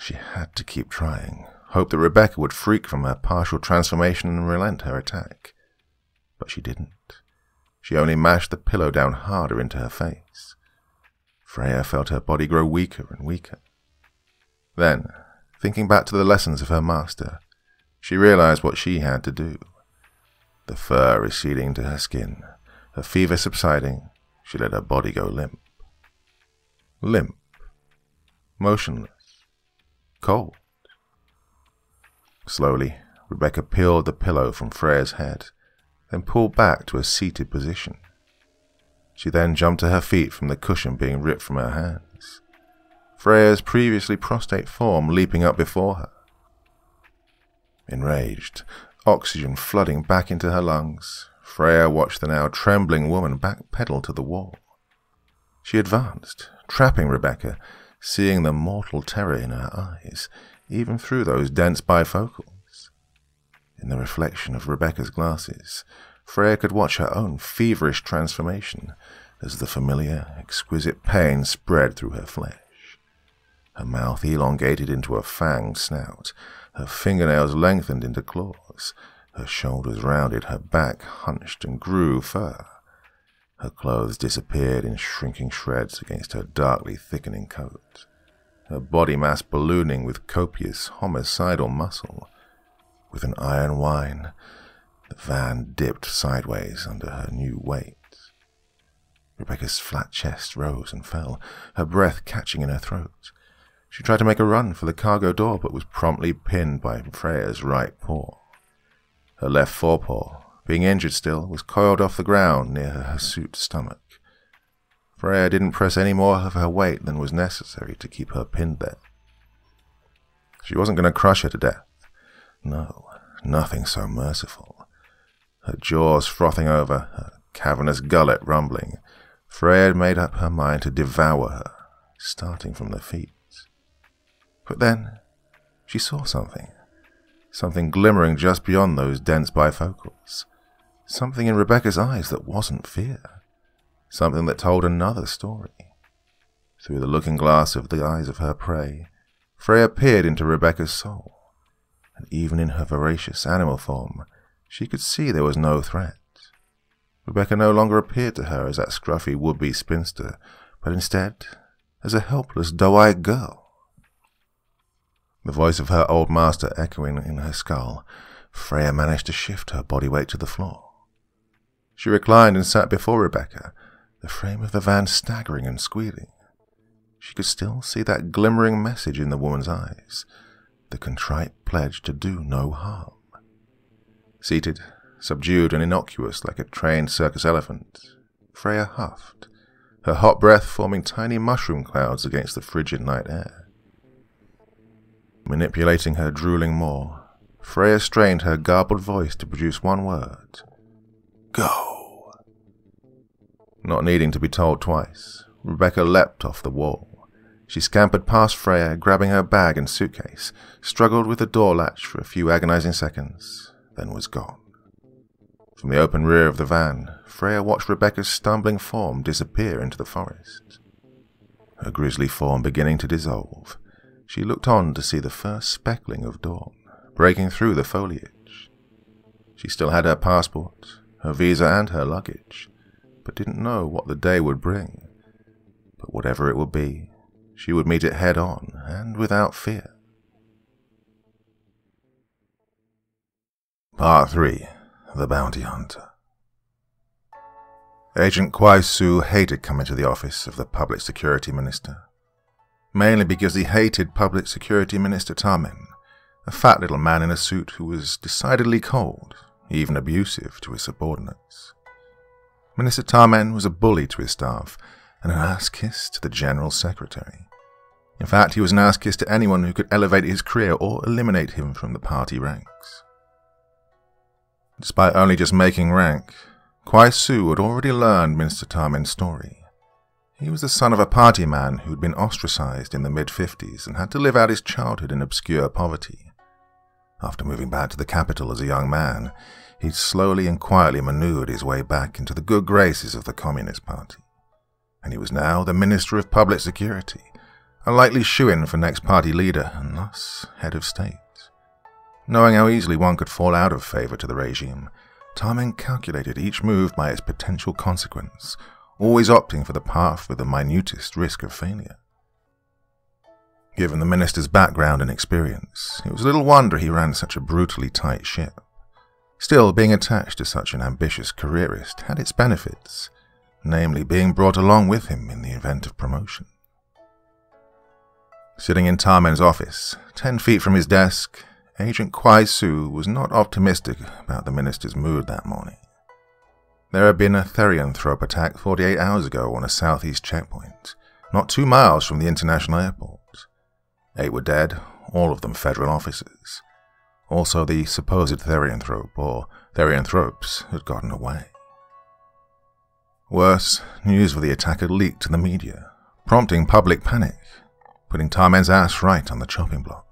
she had to keep trying. Hope that Rebecca would freak from her partial transformation and relent her attack. But she didn't. She only mashed the pillow down harder into her face. Freya felt her body grow weaker and weaker. Then, thinking back to the lessons of her master, she realized what she had to do. The fur receding to her skin, her fever subsiding, she let her body go limp. Limp. Motionless. Cold. Slowly, Rebecca peeled the pillow from Freya's head, then pulled back to a seated position. She then jumped to her feet from the cushion being ripped from her hands, Freya's previously prostrate form leaping up before her. Enraged, oxygen flooding back into her lungs, Freya watched the now trembling woman backpedal to the wall. She advanced, trapping Rebecca, seeing the mortal terror in her eyes, even through those dense bifocals. In the reflection of Rebecca's glasses, Freya could watch her own feverish transformation as the familiar, exquisite pain spread through her flesh. Her mouth elongated into a fanged snout, her fingernails lengthened into claws, her shoulders rounded, her back hunched and grew fur. Her clothes disappeared in shrinking shreds against her darkly thickening coat, her body mass ballooning with copious homicidal muscle. With an iron whine, the van dipped sideways under her new weight. Rebecca's flat chest rose and fell, her breath catching in her throat. She tried to make a run for the cargo door, but was promptly pinned by Freya's right paw. Her left forepaw, being injured still, was coiled off the ground near her hirsute stomach. Freya didn't press any more of her weight than was necessary to keep her pinned there. She wasn't going to crush her to death. No, nothing so merciful. Her jaws frothing over, her cavernous gullet rumbling, Freya had made up her mind to devour her, starting from the feet. But then she saw something. Something glimmering just beyond those dense bifocals. Something in Rebecca's eyes that wasn't fear. something that told another story. Through the looking glass of the eyes of her prey, Freya peered into Rebecca's soul, and even in her voracious animal form, she could see there was no threat. Rebecca no longer appeared to her as that scruffy would-be spinster, but instead as a helpless, doe-eyed girl. The voice of her old master echoing in her skull, Freya managed to shift her body weight to the floor. She reclined and sat before Rebecca, the frame of the van staggering and squealing. She could still see that glimmering message in the woman's eyes, the contrite pledge to do no harm. Seated, subdued and innocuous like a trained circus elephant, Freya huffed, her hot breath forming tiny mushroom clouds against the frigid night air. Manipulating her drooling maw, Freya strained her garbled voice to produce one word. Go! Not needing to be told twice, Rebecca leapt off the wall. She scampered past Freya, grabbing her bag and suitcase, struggled with the door latch for a few agonizing seconds, then was gone. From the open rear of the van, Freya watched Rebecca's stumbling form disappear into the forest. Her grisly form beginning to dissolve, she looked on to see the first speckling of dawn, breaking through the foliage. She still had her passport, her visa and her luggage, but didn't know what the day would bring. But whatever it would be, she would meet it head-on and without fear. Part 3. The Bounty Hunter. Agent Kwai Su hated coming to the office of the Public Security Minister, mainly because he hated Public Security Minister Tarman, a fat little man in a suit who was decidedly cold, even abusive to his subordinates. Minister Tarman was a bully to his staff, and an ass-kiss to the General Secretary. In fact, he was an ass-kiss to anyone who could elevate his career or eliminate him from the party ranks. Despite only just making rank, Kwai Su had already learned Minister Tarman's story. He was the son of a party man who had been ostracized in the mid-50s and had to live out his childhood in obscure poverty. After moving back to the capital as a young man, he'd slowly and quietly maneuvered his way back into the good graces of the Communist Party. And he was now the Minister of Public Security, a likely shoo-in for next party leader and thus head of state. Knowing how easily one could fall out of favor to the regime, Tarman calculated each move by its potential consequence, always opting for the path with the minutest risk of failure. Given the minister's background and experience, it was little wonder he ran such a brutally tight ship. Still, being attached to such an ambitious careerist had its benefits, namely being brought along with him in the event of promotion. Sitting in Tarman's office, 10 feet from his desk, Agent Kwai Su was not optimistic about the minister's mood that morning. There had been a Therianthrope attack 48 hours ago on a southeast checkpoint, not 2 miles from the international airport. 8 were dead, all of them federal officers. Also, the supposed Therianthrope, or Therianthropes, had gotten away. Worse, news of the attack had leaked to the media, prompting public panic, putting Tarman's ass right on the chopping block.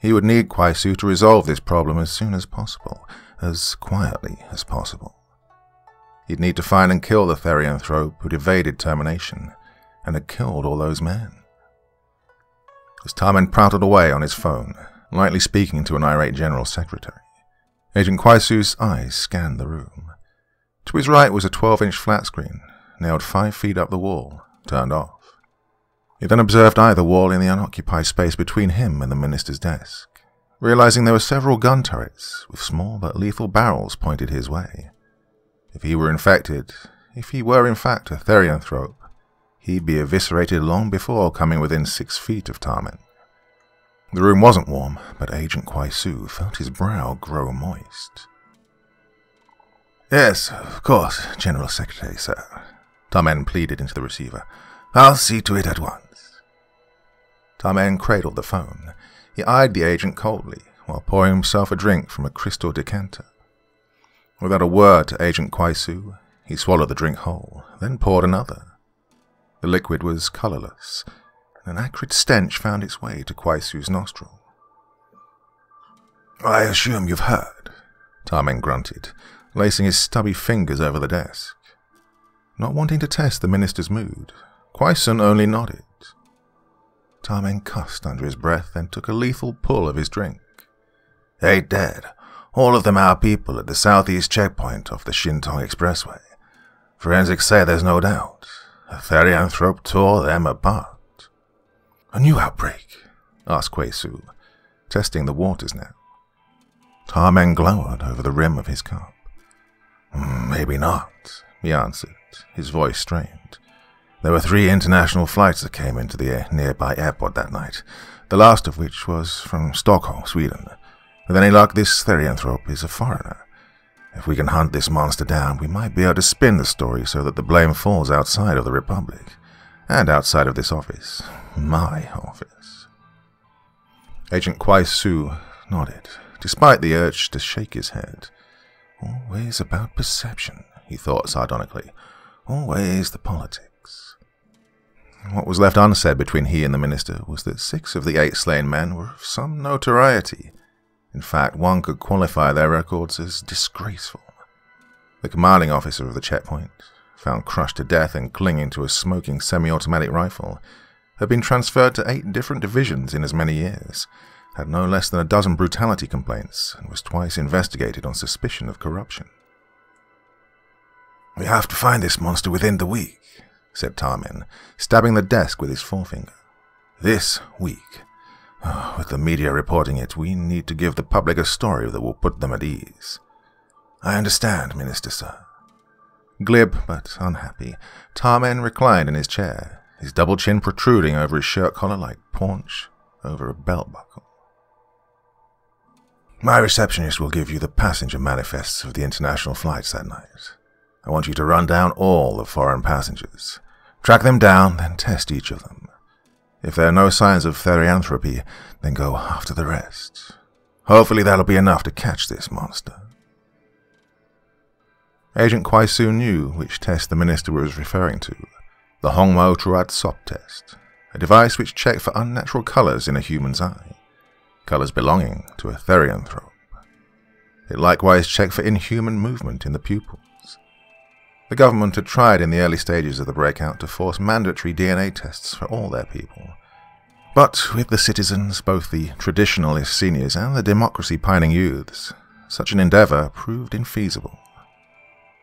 He would need Kwai Su to resolve this problem as soon as possible, as quietly as possible. He'd need to find and kill the Therianthrope who'd evaded termination and had killed all those men. As Tarman prattled away on his phone, lightly speaking to an irate General Secretary, Agent Kwai Su's eyes scanned the room. To his right was a 12-inch flat screen, nailed 5 feet up the wall, turned off. He then observed either wall in the unoccupied space between him and the minister's desk, realizing there were several gun turrets with small but lethal barrels pointed his way. If he were infected, if he were in fact a Therianthrope, he'd be eviscerated long before coming within 6 feet of Tarman. The room wasn't warm, but Agent Kwai Su felt his brow grow moist. "Yes, of course, General Secretary, sir," Tarman pleaded into the receiver. "I'll see to it at once." Tarman cradled the phone. He eyed the agent coldly while pouring himself a drink from a crystal decanter. Without a word to Agent Kwai Su, he swallowed the drink whole, then poured another. The liquid was colorless, and an acrid stench found its way to Kwai Su's nostril. "I assume you've heard," Tarman grunted, lacing his stubby fingers over the desk. Not wanting to test the minister's mood, Kwai Sun only nodded. Tarman cussed under his breath and took a lethal pull of his drink. 8 dead, all of them our people at the southeast checkpoint off the Shintong Expressway. Forensics say there's no doubt. A Therianthrope tore them apart. A new outbreak? Asked Kwai Su, testing the waters now. Tarman glowered over the rim of his cup. Maybe not, he answered, his voice strained. There were 3 international flights that came into the nearby airport that night, the last of which was from Stockholm, Sweden. With any luck, this Therianthrope is a foreigner. If we can hunt this monster down, we might be able to spin the story so that the blame falls outside of the Republic, and outside of this office. My office. Agent Kwai Su nodded, despite the urge to shake his head. Always about perception, he thought sardonically. Always the politics. What was left unsaid between he and the minister was that 6 of the 8 slain men were of some notoriety. In fact, one could qualify their records as disgraceful. The commanding officer of the checkpoint, found crushed to death and clinging to a smoking semi-automatic rifle, had been transferred to 8 different divisions in as many years, had no less than a dozen brutality complaints, and was twice investigated on suspicion of corruption. We have to find this monster within the week, said Tarman, stabbing the desk with his forefinger. This week. With the media reporting it, we need to give the public a story that will put them at ease. I understand, Minister Sir. Glib but unhappy, Tarman reclined in his chair, his double chin protruding over his shirt collar like paunch over a belt buckle. My receptionist will give you the passenger manifests of the international flights that night. I want you to run down all the foreign passengers, track them down, then test each of them. If there are no signs of therianthropy, then go after the rest. Hopefully that'll be enough to catch this monster. Agent Kwai Su knew which test the minister was referring to, the Hongmo Truatsop test, a device which checked for unnatural colours in a human's eye, colours belonging to a therianthrope. It likewise checked for inhuman movement in the pupil. The government had tried in the early stages of the breakout to force mandatory DNA tests for all their people. But with the citizens, both the traditionalist seniors and the democracy-pining youths, such an endeavour proved infeasible.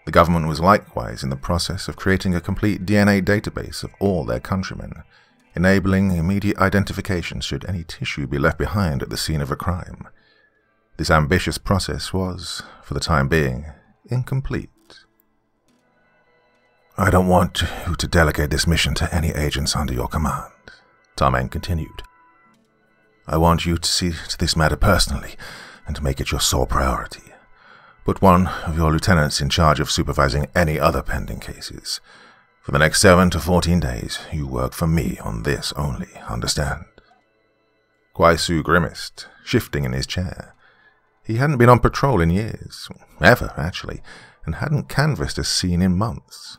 The government was likewise in the process of creating a complete DNA database of all their countrymen, enabling immediate identification should any tissue be left behind at the scene of a crime. This ambitious process was, for the time being, incomplete. I don't want you to delegate this mission to any agents under your command, Tarman continued. I want you to see to this matter personally and to make it your sole priority. Put one of your lieutenants in charge of supervising any other pending cases. For the next 7 to 14 days, you work for me on this only, understand? Kwai Su grimaced, shifting in his chair. He hadn't been on patrol in years, ever actually, and hadn't canvassed a scene in months.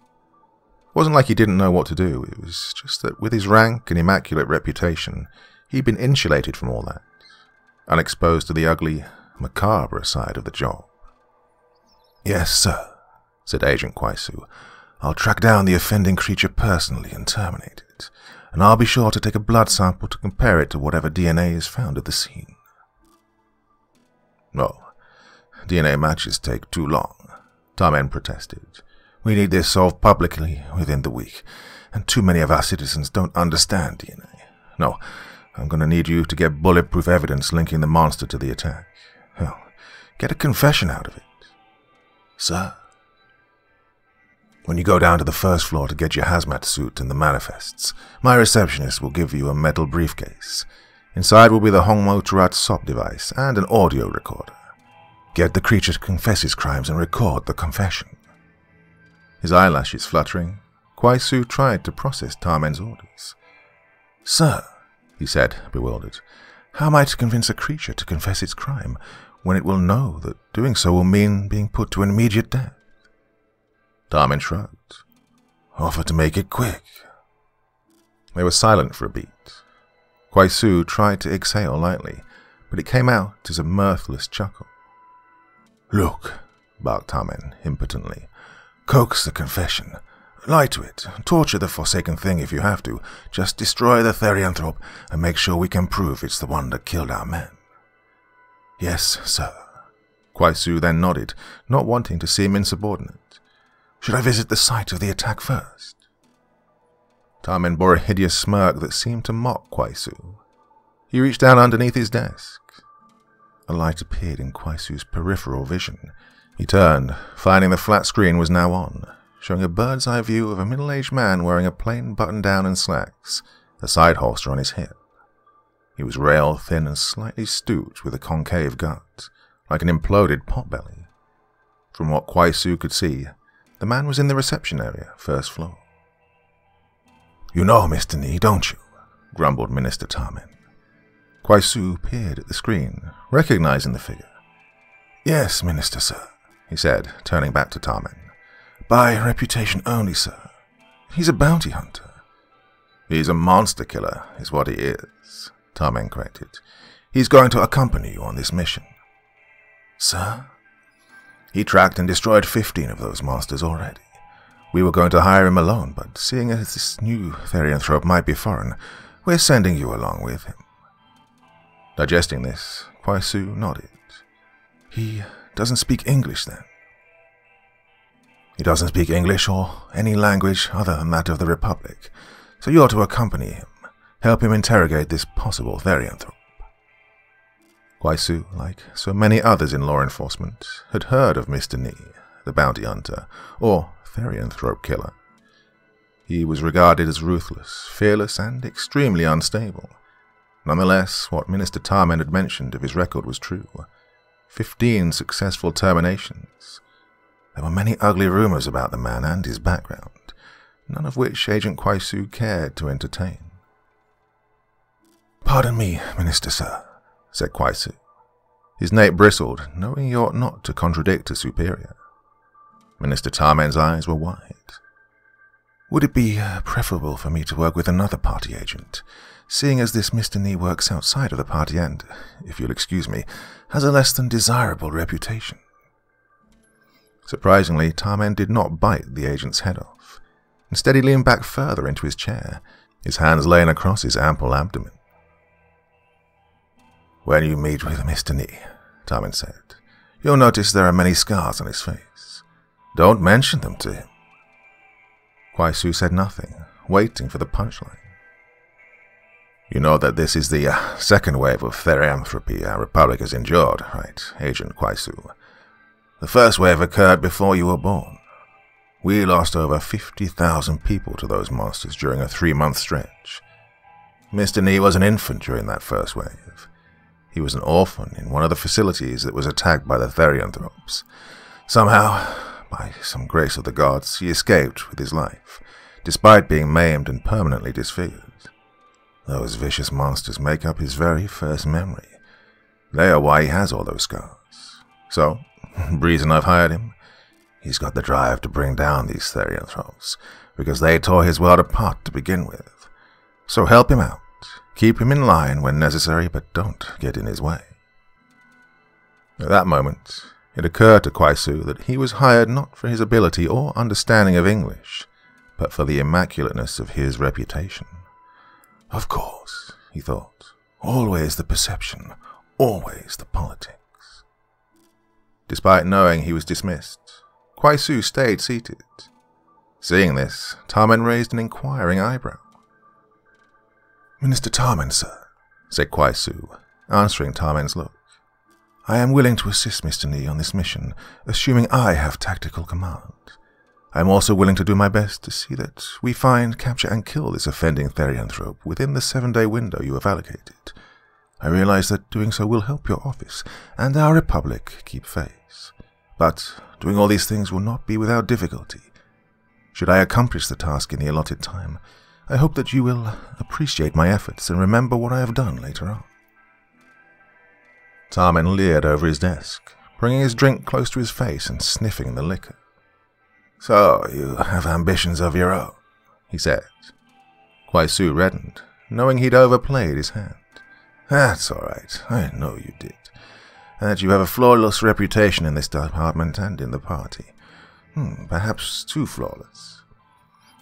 It wasn't like he didn't know what to do, it was just that with his rank and immaculate reputation, he'd been insulated from all that, unexposed to the ugly, macabre side of the job. Yes, sir, said Agent Kwai Su. I'll track down the offending creature personally and terminate it, and I'll be sure to take a blood sample to compare it to whatever DNA is found at the scene. No, DNA matches take too long, Tarman protested. We need this solved publicly within the week, and too many of our citizens don't understand DNA. No, I'm going to need you to get bulletproof evidence linking the monster to the attack. Hell, get a confession out of it. Sir? When you go down to the first floor to get your hazmat suit and the manifests, my receptionist will give you a metal briefcase. Inside will be the Hongmo Truatsop device and an audio recorder. Get the creature to confess his crimes and record the confession. His eyelashes fluttering, Kwai Su tried to process Tarman's orders. Sir, he said, bewildered, how am I to convince a creature to confess its crime when it will know that doing so will mean being put to an immediate death? Tarman shrugged. Offer to make it quick. They were silent for a beat. Kwai Su tried to exhale lightly, but it came out as a mirthless chuckle. Look, barked Tarman impotently. Coax the confession. Lie to it. Torture the forsaken thing if you have to. Just destroy the Therianthrope and make sure we can prove it's the one that killed our men. Yes, sir. Kwai Su then nodded, not wanting to seem insubordinate. Should I visit the site of the attack first? Tarman bore a hideous smirk that seemed to mock Kwai Su. He reached down underneath his desk. A light appeared in Kwai Su's peripheral vision. He turned, finding the flat screen was now on, showing a bird's-eye view of a middle-aged man wearing a plain button-down and slacks, a side holster on his hip. He was rail-thin and slightly stooped with a concave gut, like an imploded potbelly. From what Kwai Su could see, the man was in the reception area, first floor. You know Mr. Ni, don't you? Grumbled Minister Tarman. Kwai Su peered at the screen, recognizing the figure. Yes, Minister, sir, he said, turning back to Tarman. By reputation only, sir. He's a bounty hunter. He's a monster killer, is what he is, Tarman corrected. He's going to accompany you on this mission. Sir? He tracked and destroyed 15 of those monsters already. We were going to hire him alone, but seeing as this new Therianthrope might be foreign, we're sending you along with him. Digesting this, Kwai Su nodded. He doesn't speak English, then? He doesn't speak English or any language other than that of the Republic, so you're to accompany him, help him interrogate this possible Therianthrope. Kwai Su, like so many others in law enforcement, had heard of Mr. Ni, the bounty hunter, or Therianthrope killer. He was regarded as ruthless, fearless, and extremely unstable. Nonetheless, what Minister Tarman had mentioned of his record was true. 15 successful terminations. There were many ugly rumors about the man and his background, none of which Agent Kwai Su cared to entertain. Pardon me, Minister, sir, said Kwai Su. His nape bristled, knowing he ought not to contradict a superior. Minister Tarman's eyes were wide. Would it be preferable for me to work with another party agent, seeing as this Mr. Ni works outside of the party and, if you'll excuse me, has a less than desirable reputation? Surprisingly, Tarman did not bite the agent's head off. Instead, he leaned back further into his chair, his hands laying across his ample abdomen. When you meet with Mr. Ni, Tarman said, you'll notice there are many scars on his face. Don't mention them to him. Kwai Su said nothing, waiting for the punchline. You know that this is the second wave of therianthropy our Republic has endured, right, Agent Kwai Su? The first wave occurred before you were born. We lost over 50,000 people to those monsters during a 3-month stretch. Mr. Ni was an infant during that first wave. He was an orphan in one of the facilities that was attacked by the Therianthropes. Somehow, by some grace of the gods, he escaped with his life, despite being maimed and permanently disfigured. Those vicious monsters make up his very first memory. They are why he has all those scars. So, reason I've hired him? He's got the drive to bring down these Therianthropes, because they tore his world apart to begin with. So help him out. Keep him in line when necessary, but don't get in his way. At that moment, it occurred to Kwai Su that he was hired not for his ability or understanding of English, but for the immaculateness of his reputation. Of course, he thought. Always the perception, always the politics. Despite knowing he was dismissed, Kwai Su stayed seated. Seeing this, Tarman raised an inquiring eyebrow. Minister Tarman, sir, said Kwai Su, answering Tarman's look. I am willing to assist Mr. Ni on this mission, assuming I have tactical command. I am also willing to do my best to see that we find, capture and kill this offending Therianthrope within the 7-day window you have allocated. I realize that doing so will help your office and our Republic keep faith. But doing all these things will not be without difficulty. Should I accomplish the task in the allotted time, I hope that you will appreciate my efforts and remember what I have done later on. Tarman leered over his desk, bringing his drink close to his face and sniffing the liquor. So, you have ambitions of your own, he said. Kwai Su reddened, knowing he'd overplayed his hand. That's all right, I know you did. And that you have a flawless reputation in this department and in the party. Perhaps too flawless.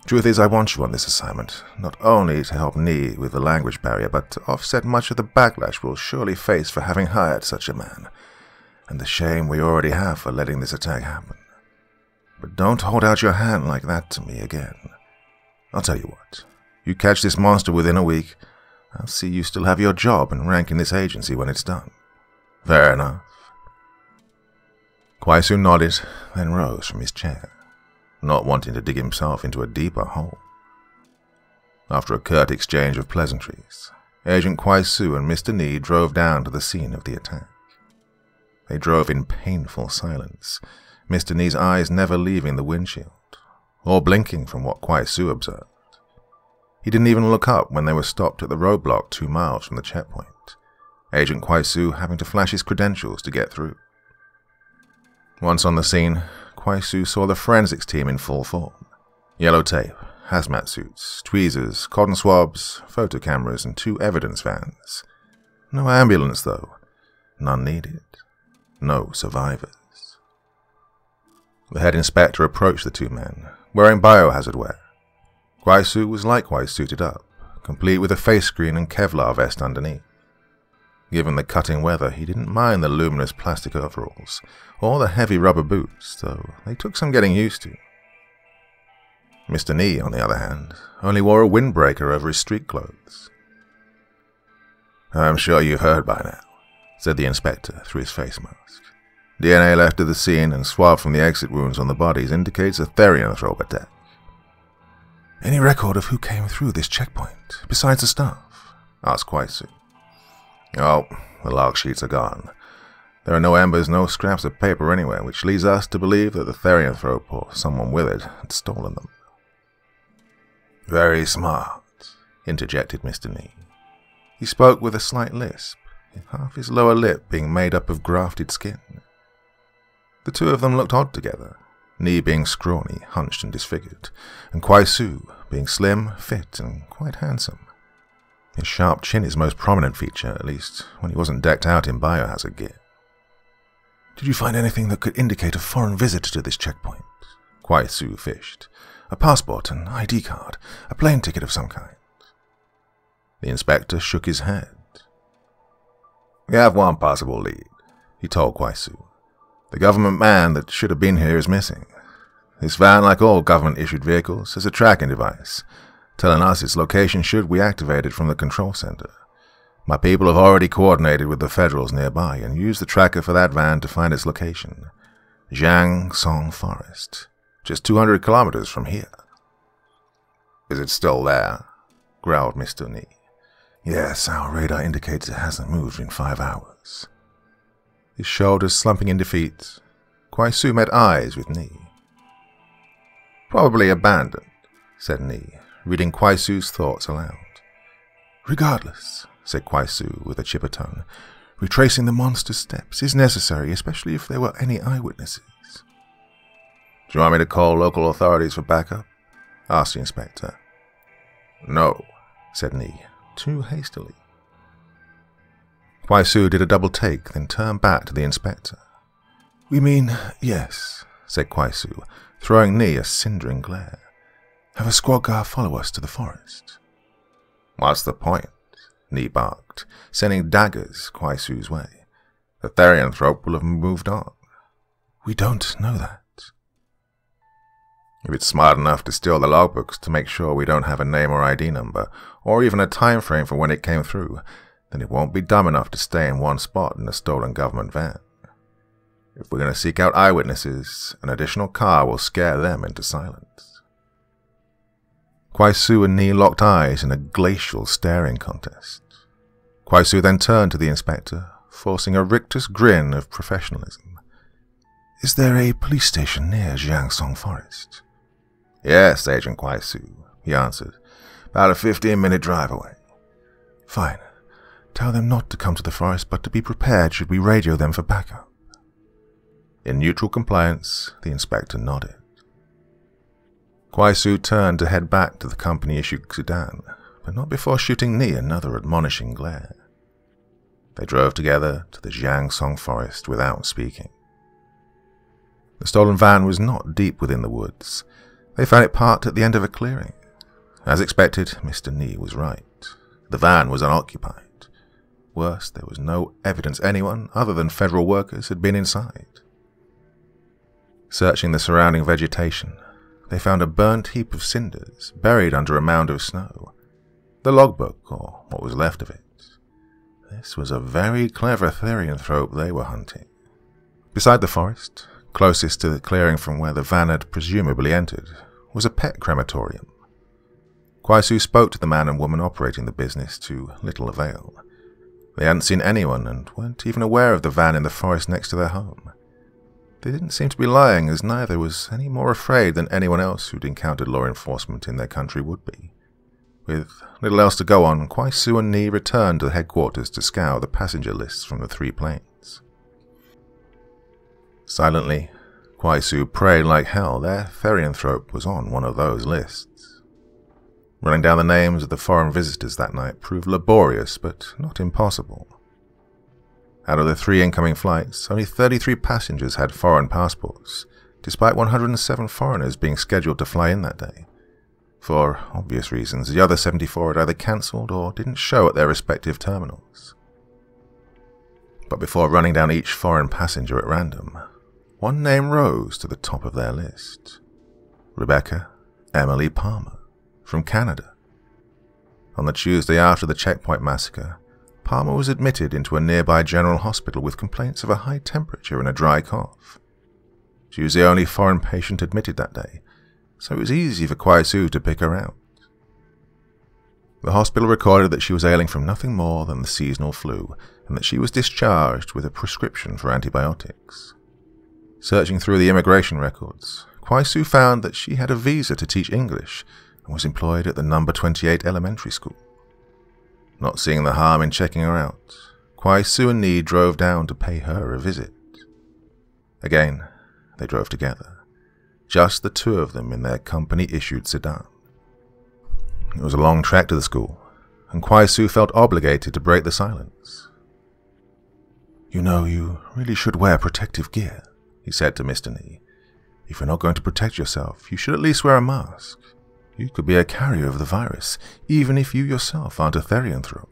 Truth is, I want you on this assignment, not only to help Ni with the language barrier, but to offset much of the backlash we'll surely face for having hired such a man, and the shame we already have for letting this attack happen. But don't hold out your hand like that to me again. I'll tell you what, you catch this monster within a week, I'll see you still have your job and rank in this agency when it's done. Fair enough. Kwai Su nodded, then rose from his chair, not wanting to dig himself into a deeper hole. After a curt exchange of pleasantries, Agent Kwai Su and Mr. Ni drove down to the scene of the attack. They drove in painful silence, Mr. Ni's eyes never leaving the windshield, or blinking from what Kwai Su observed. He didn't even look up when they were stopped at the roadblock 2 miles from the checkpoint, Agent Kwai Su having to flash his credentials to get through. Once on the scene, Kwai Su saw the forensics team in full form. Yellow tape, hazmat suits, tweezers, cotton swabs, photo cameras, and 2 evidence vans. No ambulance, though. None needed. No survivors. The head inspector approached the 2 men, wearing biohazard wear. Kwai Su was likewise suited up, complete with a face screen and Kevlar vest underneath. Given the cutting weather, he didn't mind the luminous plastic overalls, or the heavy rubber boots, though they took some getting used to. Mr. Ni, on the other hand, only wore a windbreaker over his street clothes. "I'm sure you've heard by now," said the inspector through his face mask. "DNA left at the scene and swab from the exit wounds on the bodies indicates a Therianthrope attack." "Any record of who came through this checkpoint, besides the staff?" asked Kwai Su. "Oh, the log sheets are gone. There are no embers, no scraps of paper anywhere, which leads us to believe that the Therianthrope, or someone with it, had stolen them." "Very smart," interjected Mr. Ni. He spoke with a slight lisp, half his lower lip being made up of grafted skin. The 2 of them looked odd together, Ni being scrawny, hunched and disfigured, and Kwai Su being slim, fit, and quite handsome. His sharp chin is most prominent feature, at least when he wasn't decked out in biohazard gear. "Did you find anything that could indicate a foreign visitor to this checkpoint?" Kwai Su fished. "A passport, an ID card, a plane ticket of some kind." The inspector shook his head. "We have one possible lead," he told Kwai Su. "The government man that should have been here is missing. This van, like all government-issued vehicles, has a tracking device, telling us its location should we activate it from the control center. My people have already coordinated with the Federals nearby and used the tracker for that van to find its location. Zhangsong Forest, just 200 kilometers from here." "Is it still there?" growled Mr. Ni. "Yes, our radar indicates it hasn't moved in 5 hours." His shoulders slumping in defeat, Kwai Su met eyes with Ni. "Probably abandoned," said Ni, reading Kwai Su's thoughts aloud. "Regardless," said Kwai Su with a chipper tongue, "retracing the monster's steps is necessary, especially if there were any eyewitnesses." "Do you want me to call local authorities for backup?" asked the inspector. "No," said Ni, too hastily. Kwai Su did a double take, then turned back to the inspector. "We mean, yes," said Kwai Su, throwing Ni a cindering glare. "Have a squad car follow us to the forest." "What's the point?" Ni barked, sending daggers Kwai Su's way. "The Therianthrope will have moved on." "We don't know that." "If it's smart enough to steal the logbooks to make sure we don't have a name or ID number, or even a time frame for when it came through, then it won't be dumb enough to stay in one spot in a stolen government van. If we're going to seek out eyewitnesses, an additional car will scare them into silence." Kwai Su and Ni locked eyes in a glacial staring contest. Kwai Su then turned to the inspector, forcing a rictus grin of professionalism. "Is there a police station near Zhangsong Forest?" "Yes, Agent Kwai Su," he answered. "About a 15-minute drive away." "Fine. Tell them not to come to the forest, but to be prepared should we radio them for backup." In neutral compliance, the inspector nodded. Kwai Su turned to head back to the company-issued sedan, but not before shooting Ni another admonishing glare. They drove together to the Zhangsong Forest without speaking. The stolen van was not deep within the woods, They found it parked at the end of a clearing. As expected, Mr. Ni was right. The van was unoccupied. Worse, there was no evidence anyone other than federal workers had been inside. Searching the surrounding vegetation, they found a burnt heap of cinders buried under a mound of snow, the logbook, or what was left of it. This was a very clever Therianthrope they were hunting. Beside the forest, closest to the clearing from where the van had presumably entered, was a pet crematorium. Kwai Su spoke to the man and woman operating the business to little avail. They hadn't seen anyone and weren't even aware of the van in the forest next to their home. They didn't seem to be lying, as neither was any more afraid than anyone else who'd encountered law enforcement in their country would be. With little else to go on, Kwai Su and Ni returned to the headquarters to scour the passenger lists from the three planes. Silently, Kwai Su prayed like hell their Therianthrope was on one of those lists. Running down the names of the foreign visitors that night proved laborious, but not impossible. Out of the three incoming flights, only 33 passengers had foreign passports, despite 107 foreigners being scheduled to fly in that day. For obvious reasons, the other 74 had either cancelled or didn't show at their respective terminals. But before running down each foreign passenger at random, one name rose to the top of their list. Rebecca Emily Palmer, from Canada. On the Tuesday after the checkpoint massacre, Palmer was admitted into a nearby general hospital with complaints of a high temperature and a dry cough. She was the only foreign patient admitted that day, so it was easy for Kwai Su to pick her out. The hospital recorded that she was ailing from nothing more than the seasonal flu, and that she was discharged with a prescription for antibiotics. Searching through the immigration records, Kwai Su found that she had a visa to teach English and was employed at the Number 28 Elementary School. Not seeing the harm in checking her out, Kwai Su and Ni drove down to pay her a visit. Again, they drove together, just the two of them in their company-issued sedan. It was a long trek to the school, and Kwai Su felt obligated to break the silence. "You know, you really should wear protective gear," he said to Mr. Ni. "If you're not going to protect yourself, you should at least wear a mask. You could be a carrier of the virus, even if you yourself aren't a Therianthrope."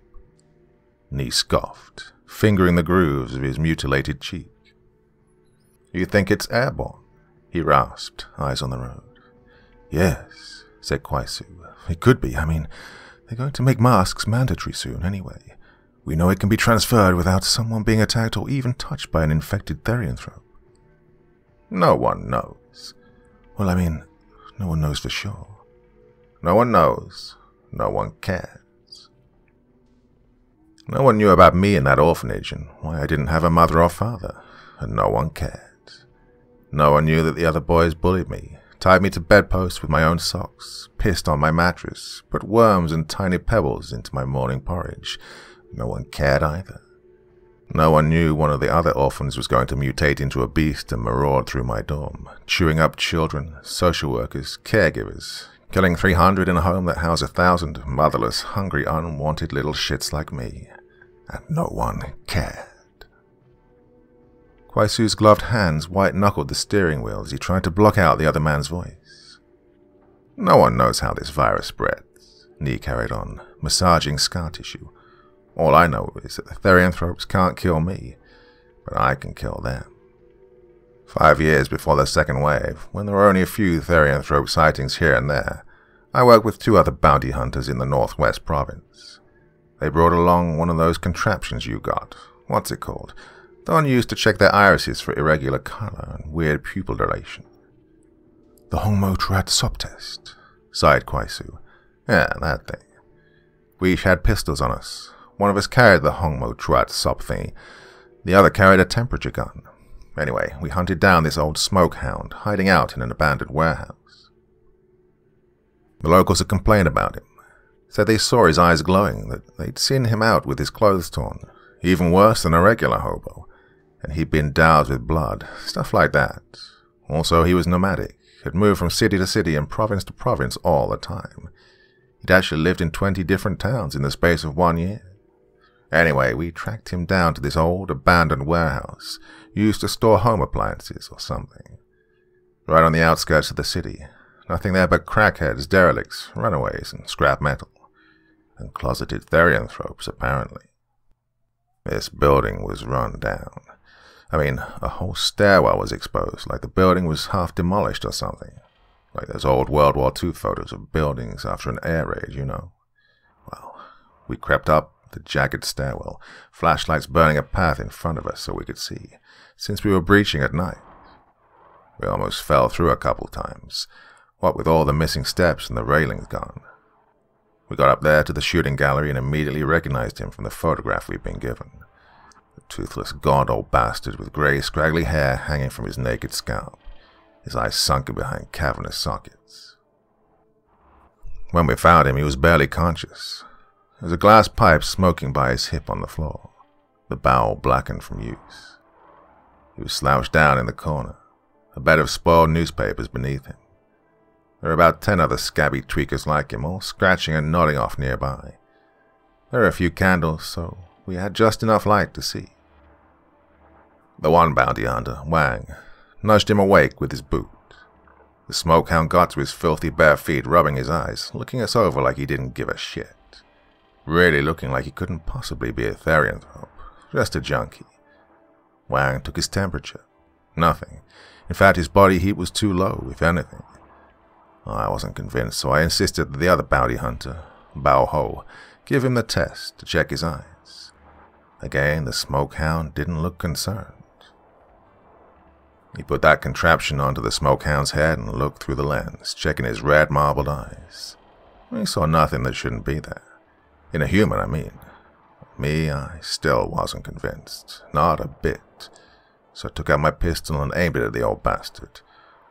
Ni scoffed, fingering the grooves of his mutilated cheek. "You think it's airborne?" he rasped, eyes on the road. "Yes," said Kwai Su. "It could be. I mean, they're going to make masks mandatory soon anyway. We know it can be transferred without someone being attacked or even touched by an infected Therianthrope." "No one knows." "Well, I mean, no one knows for sure." "No one knows. No one cares. No one knew about me in that orphanage and why I didn't have a mother or father, and no one cared. No one knew that the other boys bullied me, tied me to bedposts with my own socks, pissed on my mattress, put worms and tiny pebbles into my morning porridge. No one cared either. No one knew one of the other orphans was going to mutate into a beast and maraud through my dorm, chewing up children, social workers, caregivers, killing 300 in a home that housed 1,000 motherless, hungry, unwanted little shits like me. And no one cared." Kwai Su's gloved hands white-knuckled the steering wheel as he tried to block out the other man's voice. "No one knows how this virus spreads," Ni carried on, massaging scar tissue. "All I know is that the Therianthropes can't kill me, but I can kill them. 5 years before the second wave, when there were only a few Therianthrope sightings here and there, I worked with two other bounty hunters in the northwest province. They brought along one of those contraptions you got. What's it called? The one used to check their irises for irregular color and weird pupil dilation." "The Hongmo Truatsop test," sighed Kwai Su. "Yeah, that thing. We each had pistols on us. One of us carried the Hongmo Truatsop thingy. The other carried a temperature gun. Anyway, we hunted down this old smoke hound, hiding out in an abandoned warehouse. The locals had complained about him, said they saw his eyes glowing, that they'd seen him out with his clothes torn, even worse than a regular hobo, and he'd been doused with blood, stuff like that. Also, he was nomadic, had moved from city to city and province to province all the time. He'd actually lived in 20 different towns in the space of 1 year. Anyway, we tracked him down to this old abandoned warehouse, used to store home appliances or something, right on the outskirts of the city. Nothing there but crackheads, derelicts, runaways, and scrap metal. And closeted Therianthropes, apparently. This building was run down. I mean, a whole stairwell was exposed, like the building was half demolished or something. Like those old World War II photos of buildings after an air raid, you know. Well, we crept up the jagged stairwell, flashlights burning a path in front of us so we could see, since we were breaching at night. We almost fell through a couple times, what with all the missing steps and the railings gone. We got up there to the shooting gallery and immediately recognized him from the photograph we'd been given. The toothless, gaunt old bastard with grey, scraggly hair hanging from his naked scalp, his eyes sunken behind cavernous sockets. When we found him, he was barely conscious. There was a glass pipe smoking by his hip on the floor, the bowl blackened from use. He was slouched down in the corner, a bed of spoiled newspapers beneath him. There were about 10 other scabby tweakers like him, all scratching and nodding off nearby. There were a few candles, so we had just enough light to see. The one bounty hunter, Wang, nudged him awake with his boot. The smokehound got to his filthy bare feet, rubbing his eyes, looking us over like he didn't give a shit. Really looking like he couldn't possibly be a Therianthrope, just a junkie. Wang took his temperature. Nothing. In fact, his body heat was too low, if anything. I wasn't convinced, so I insisted that the other bounty hunter, Bao Ho, give him the test to check his eyes. Again, the smokehound didn't look concerned. He put that contraption onto the smokehound's head and looked through the lens, checking his red marbled eyes. He saw nothing that shouldn't be there. In a human, I mean. Me, I still wasn't convinced. Not a bit. So I took out my pistol and aimed it at the old bastard.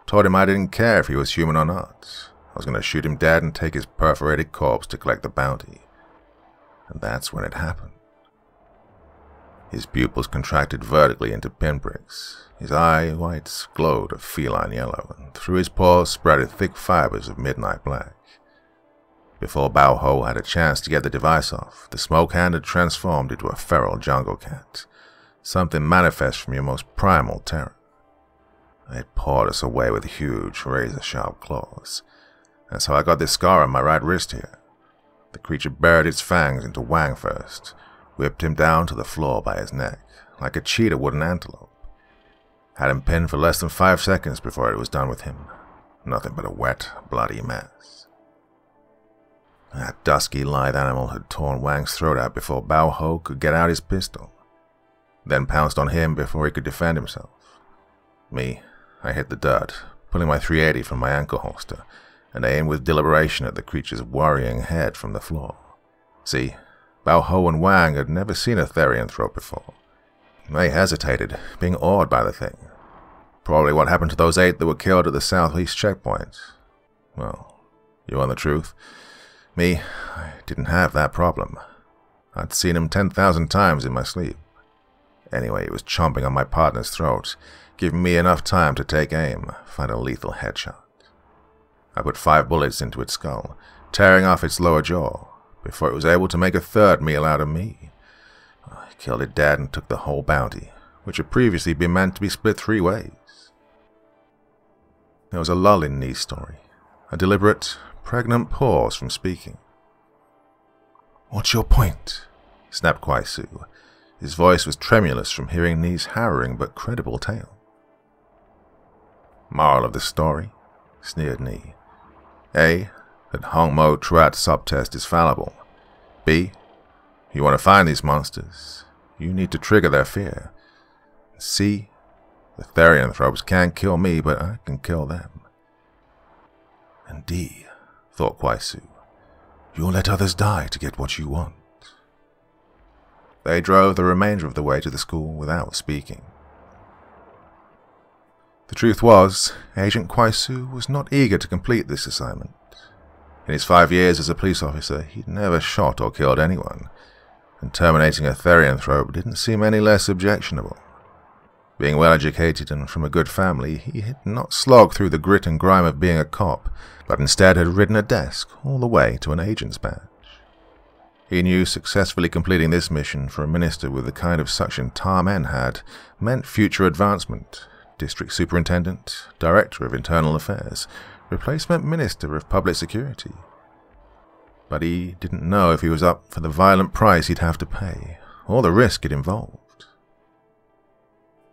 Told him I didn't care if he was human or not. I was going to shoot him dead and take his perforated corpse to collect the bounty. And that's when it happened. His pupils contracted vertically into pinpricks. His eye whites glowed a feline yellow, and through his paws sprouted thick fibers of midnight black. Before Bao Ho had a chance to get the device off, the smokehound had transformed into a feral jungle cat, something manifest from your most primal terror. It pawed us away with huge, razor-sharp claws. That's how I got this scar on my right wrist here. The creature buried its fangs into Wang first, whipped him down to the floor by his neck, like a cheetah would an antelope. Had him pinned for less than 5 seconds before it was done with him. Nothing but a wet, bloody mess. That dusky, lithe animal had torn Wang's throat out before Bao Ho could get out his pistol, then pounced on him before he could defend himself. Me, I hit the dirt, pulling my .380 from my ankle holster, and aimed with deliberation at the creature's worrying head from the floor. See, Bao Ho and Wang had never seen a Therianthrope before. They hesitated, being awed by the thing. Probably what happened to those 8 that were killed at the southeast checkpoint. Well, you want the truth? Me, I didn't have that problem. I'd seen him 10,000 times in my sleep. Anyway, he was chomping on my partner's throat, giving me enough time to take aim, find a lethal headshot. I put 5 bullets into its skull, tearing off its lower jaw, before it was able to make a third meal out of me. I killed it dead and took the whole bounty, which had previously been meant to be split 3 ways. There was a lull in Ni's story, a deliberate, pregnant pause from speaking. "What's your point?" snapped Kwai Su. His voice was tremulous from hearing Ni's harrowing but credible tale. "Moral of the story," sneered Ni. "A, that Hongmo Truatsop test is fallible. B, you want to find these monsters, you need to trigger their fear. C, the Therianthropes can't kill me, but I can kill them. And D," thought Kwai Su, "you'll let others die to get what you want." They drove the remainder of the way to the school without speaking. The truth was, Agent Kwai Su was not eager to complete this assignment. In his 5 years as a police officer, he'd never shot or killed anyone, and terminating a Therianthrope didn't seem any less objectionable. Being well-educated and from a good family, he had not slogged through the grit and grime of being a cop, but instead had ridden a desk all the way to an agent's badge. He knew successfully completing this mission for a minister with the kind of suction Tarman had meant future advancement, district superintendent, director of internal affairs, replacement Minister of Public Security. But he didn't know if he was up for the violent price he'd have to pay, or the risk it involved.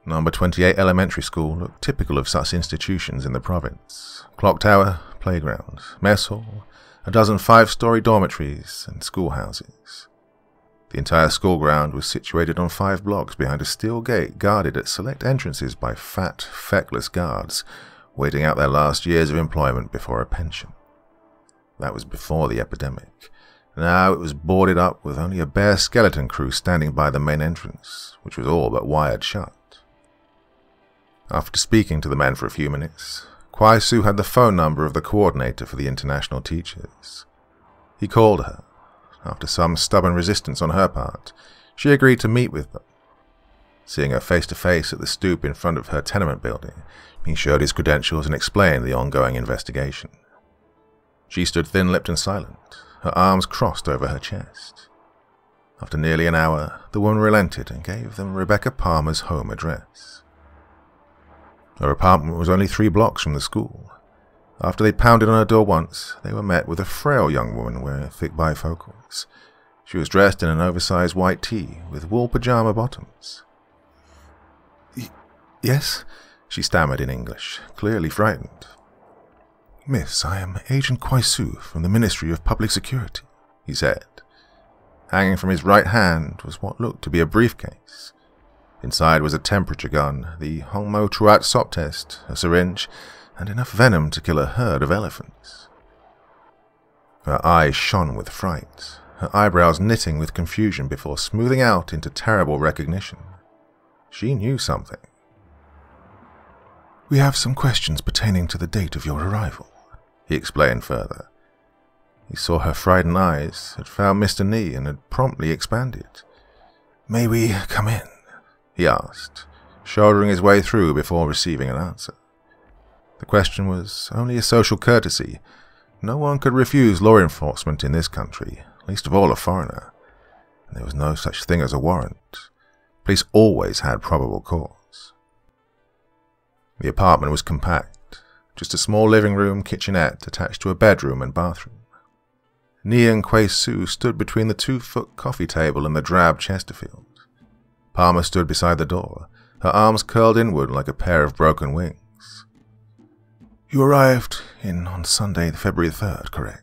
Number 28 Elementary School looked typical of such institutions in the province. Clock tower, playground, mess hall, a dozen 5-story dormitories and schoolhouses. The entire school ground was situated on 5 blocks behind a steel gate guarded at select entrances by fat, feckless guards waiting out their last years of employment before a pension. That was before the epidemic. Now it was boarded up with only a bare skeleton crew standing by the main entrance, which was all but wired shut. After speaking to the man for a few minutes, Kwai Su had the phone number of the coordinator for the international teachers. He called her. After some stubborn resistance on her part, she agreed to meet with them. Seeing her face-to-face at the stoop in front of her tenement building, he showed his credentials and explained the ongoing investigation. She stood thin-lipped and silent, her arms crossed over her chest. After nearly an hour, the woman relented and gave them Rebecca Palmer's home address. Her apartment was only 3 blocks from the school. After they pounded on her door once, they were met with a frail young woman wearing thick bifocals. She was dressed in an oversized white tee with wool pajama bottoms. Yes, she stammered in English, clearly frightened. Miss, I am Agent Kwai Su from the Ministry of Public Security, he said. Hanging from his right hand was what looked to be a briefcase. Inside was a temperature gun, the Hongmo Truatsop test, a syringe, and enough venom to kill a herd of elephants. Her eyes shone with fright, her eyebrows knitting with confusion before smoothing out into terrible recognition. She knew something. We have some questions pertaining to the date of your arrival, he explained further. He saw her frightened eyes, had found Mr. Ni and had promptly expanded. May we come in? He asked, shouldering his way through before receiving an answer. The question was only a social courtesy. No one could refuse law enforcement in this country, least of all a foreigner. There was no such thing as a warrant. Police always had probable cause. The apartment was compact, just a small living room kitchenette attached to a bedroom and bathroom. Ni and Kwai Su stood between the 2-foot coffee table and the drab Chesterfield. Palmer stood beside the door, her arms curled inward like a pair of broken wings. You arrived on Sunday, February 3rd, correct?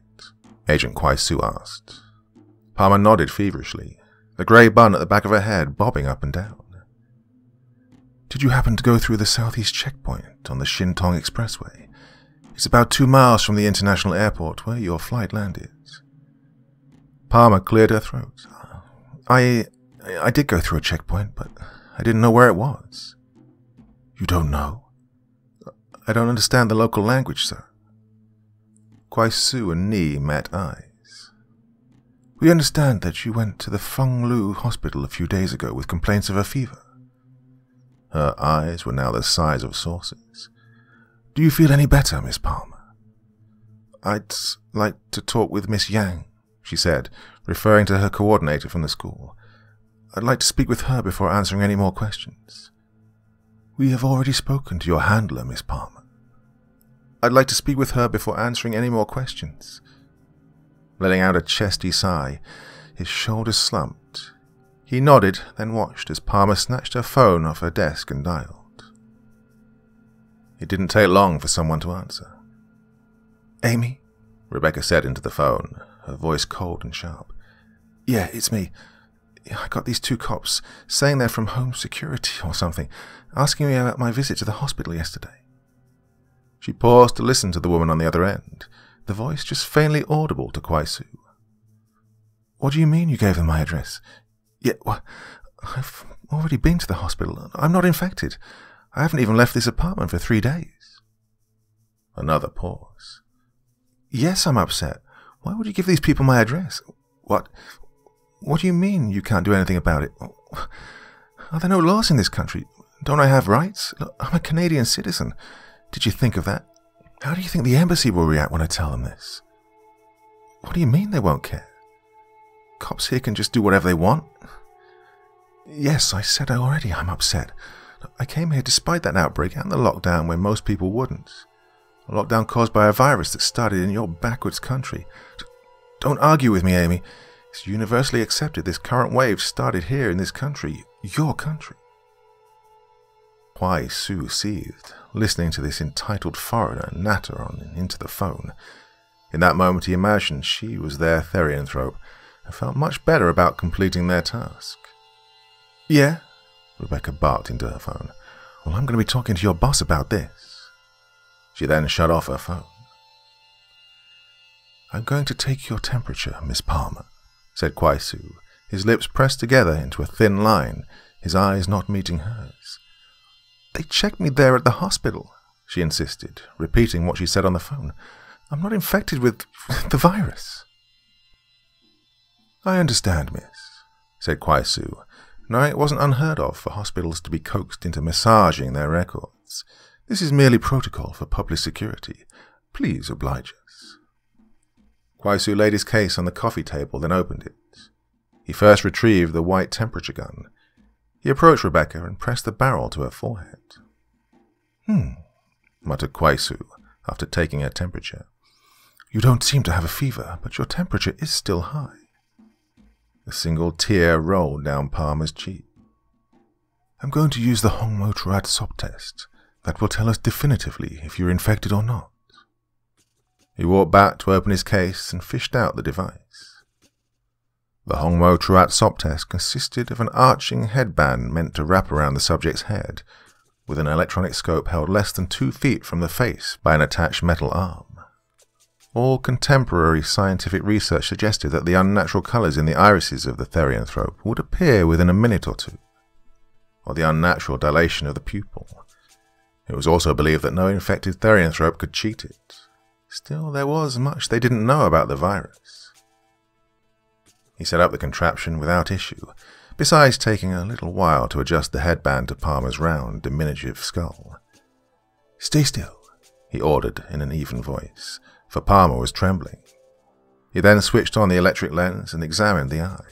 Agent Kwai Su asked. Palmer nodded feverishly, the grey bun at the back of her head bobbing up and down. Did you happen to go through the southeast checkpoint on the Shintong Expressway? It's about 2 miles from the international airport where your flight landed. Palmer cleared her throat. I did go through a checkpoint, but I didn't know where it was. You don't know? I don't understand the local language, sir. Kwai Su and Ni met eyes. We understand that you went to the Fung Lu Hospital a few days ago with complaints of a fever. Her eyes were now the size of saucers. Do you feel any better, Miss Palmer? I'd like to talk with Miss Yang, she said, referring to her coordinator from the school. I'd like to speak with her before answering any more questions. We have already spoken to your handler, Miss Palmer. I'd like to speak with her before answering any more questions. Letting out a chesty sigh, his shoulders slumped. He nodded, then watched as Palmer snatched her phone off her desk and dialed. It didn't take long for someone to answer. Amy? Rebecca said into the phone, her voice cold and sharp. Yeah, it's me. I got these 2 cops saying they're from Home Security or something, asking me about my visit to the hospital yesterday. She paused to listen to the woman on the other end, the voice just faintly audible to Kwai Su. What do you mean you gave them my address? Yeah, well, I've already been to the hospital. I'm not infected. I haven't even left this apartment for 3 days. Another pause. Yes, I'm upset. Why would you give these people my address? What do you mean you can't do anything about it? Are there no laws in this country? Don't I have rights? Look, I'm a Canadian citizen. Did you think of that? How do you think the embassy will react when I tell them this? What do you mean they won't care? Cops here can just do whatever they want? Yes, I said already I'm upset. Look, I came here despite that outbreak and the lockdown where most people wouldn't. A lockdown caused by a virus that started in your backwards country. Don't argue with me, Amy. It's universally accepted this current wave started here in this country, your country. Kwai Su seethed, listening to this entitled foreigner natter on into the phone. In that moment he imagined she was their Therianthrope, and felt much better about completing their task. Yeah? Rebecca barked into her phone. Well, I'm going to be talking to your boss about this. She then shut off her phone. I'm going to take your temperature, Miss Palmer, said Kwai Su, his lips pressed together into a thin line, his eyes not meeting hers. They checked me there at the hospital, she insisted, repeating what she said on the phone. I'm not infected with the virus. I understand, miss, said Kwai Su. No, it wasn't unheard of for hospitals to be coaxed into massaging their records. This is merely protocol for public security. Please oblige us. Kwai Su laid his case on the coffee table, then opened it. He first retrieved the white temperature gun. He approached Rebecca and pressed the barrel to her forehead. Muttered Kwai Su after taking her temperature. You don't seem to have a fever, but your temperature is still high. A single tear rolled down Palmer's cheek. I'm going to use the Hongmo Truatsop test. That will tell us definitively if you're infected or not. He walked back to open his case and fished out the device. The Hongmo Truatsop test consisted of an arching headband meant to wrap around the subject's head, with an electronic scope held less than 2 feet from the face by an attached metal arm. All contemporary scientific research suggested that the unnatural colours in the irises of the Therianthrope would appear within a minute or two, or the unnatural dilation of the pupil. It was also believed that no infected Therianthrope could cheat it. Still, there was much they didn't know about the virus. He set up the contraption without issue, besides taking a little while to adjust the headband to Palmer's round, diminutive skull. Stay still, he ordered in an even voice, for Palmer was trembling. He then switched on the electric lens and examined the eye.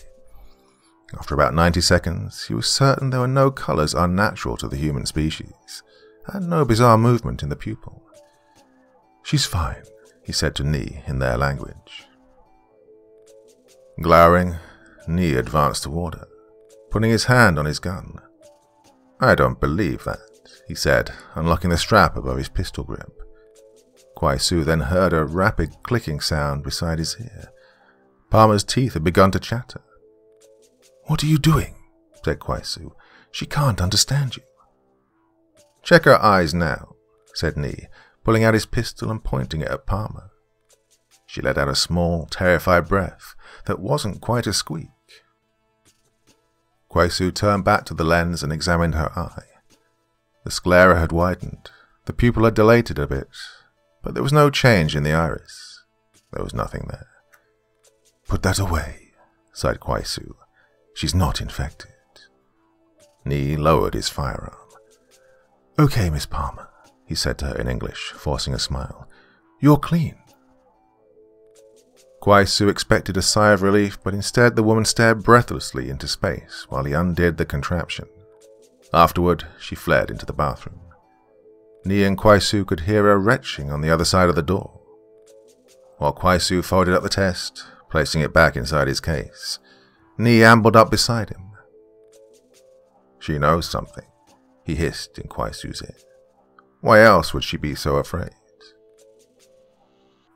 After about 90 seconds, he was certain there were no colours unnatural to the human species, and no bizarre movement in the pupil. She's fine, he said to Ni in their language. Glowering, Ni advanced toward her, putting his hand on his gun. I don't believe that, he said, unlocking the strap above his pistol grip. Kwai Su then heard a rapid clicking sound beside his ear. Palmer's teeth had begun to chatter. What are you doing? Said Kwai Su. She can't understand you. Check her eyes now, said Ni, pulling out his pistol and pointing it at Palmer. She let out a small, terrified breath that wasn't quite a squeak. Kwai Su turned back to the lens and examined her eye. The sclera had widened, the pupil had dilated a bit, but there was no change in the iris. There was nothing there. Put that away, sighed Kwai Su. She's not infected. Ni lowered his firearm. Okay, Miss Palmer, he said to her in English, forcing a smile. You're clean. Kwai Su expected a sigh of relief, but instead the woman stared breathlessly into space while he undid the contraption. Afterward, she fled into the bathroom. Ni and Kwai Su could hear her retching on the other side of the door, while Kwai Su folded up the test, placing it back inside his case. Ni ambled up beside him. She knows something, he hissed in Kwai Su's ear. Why else would she be so afraid?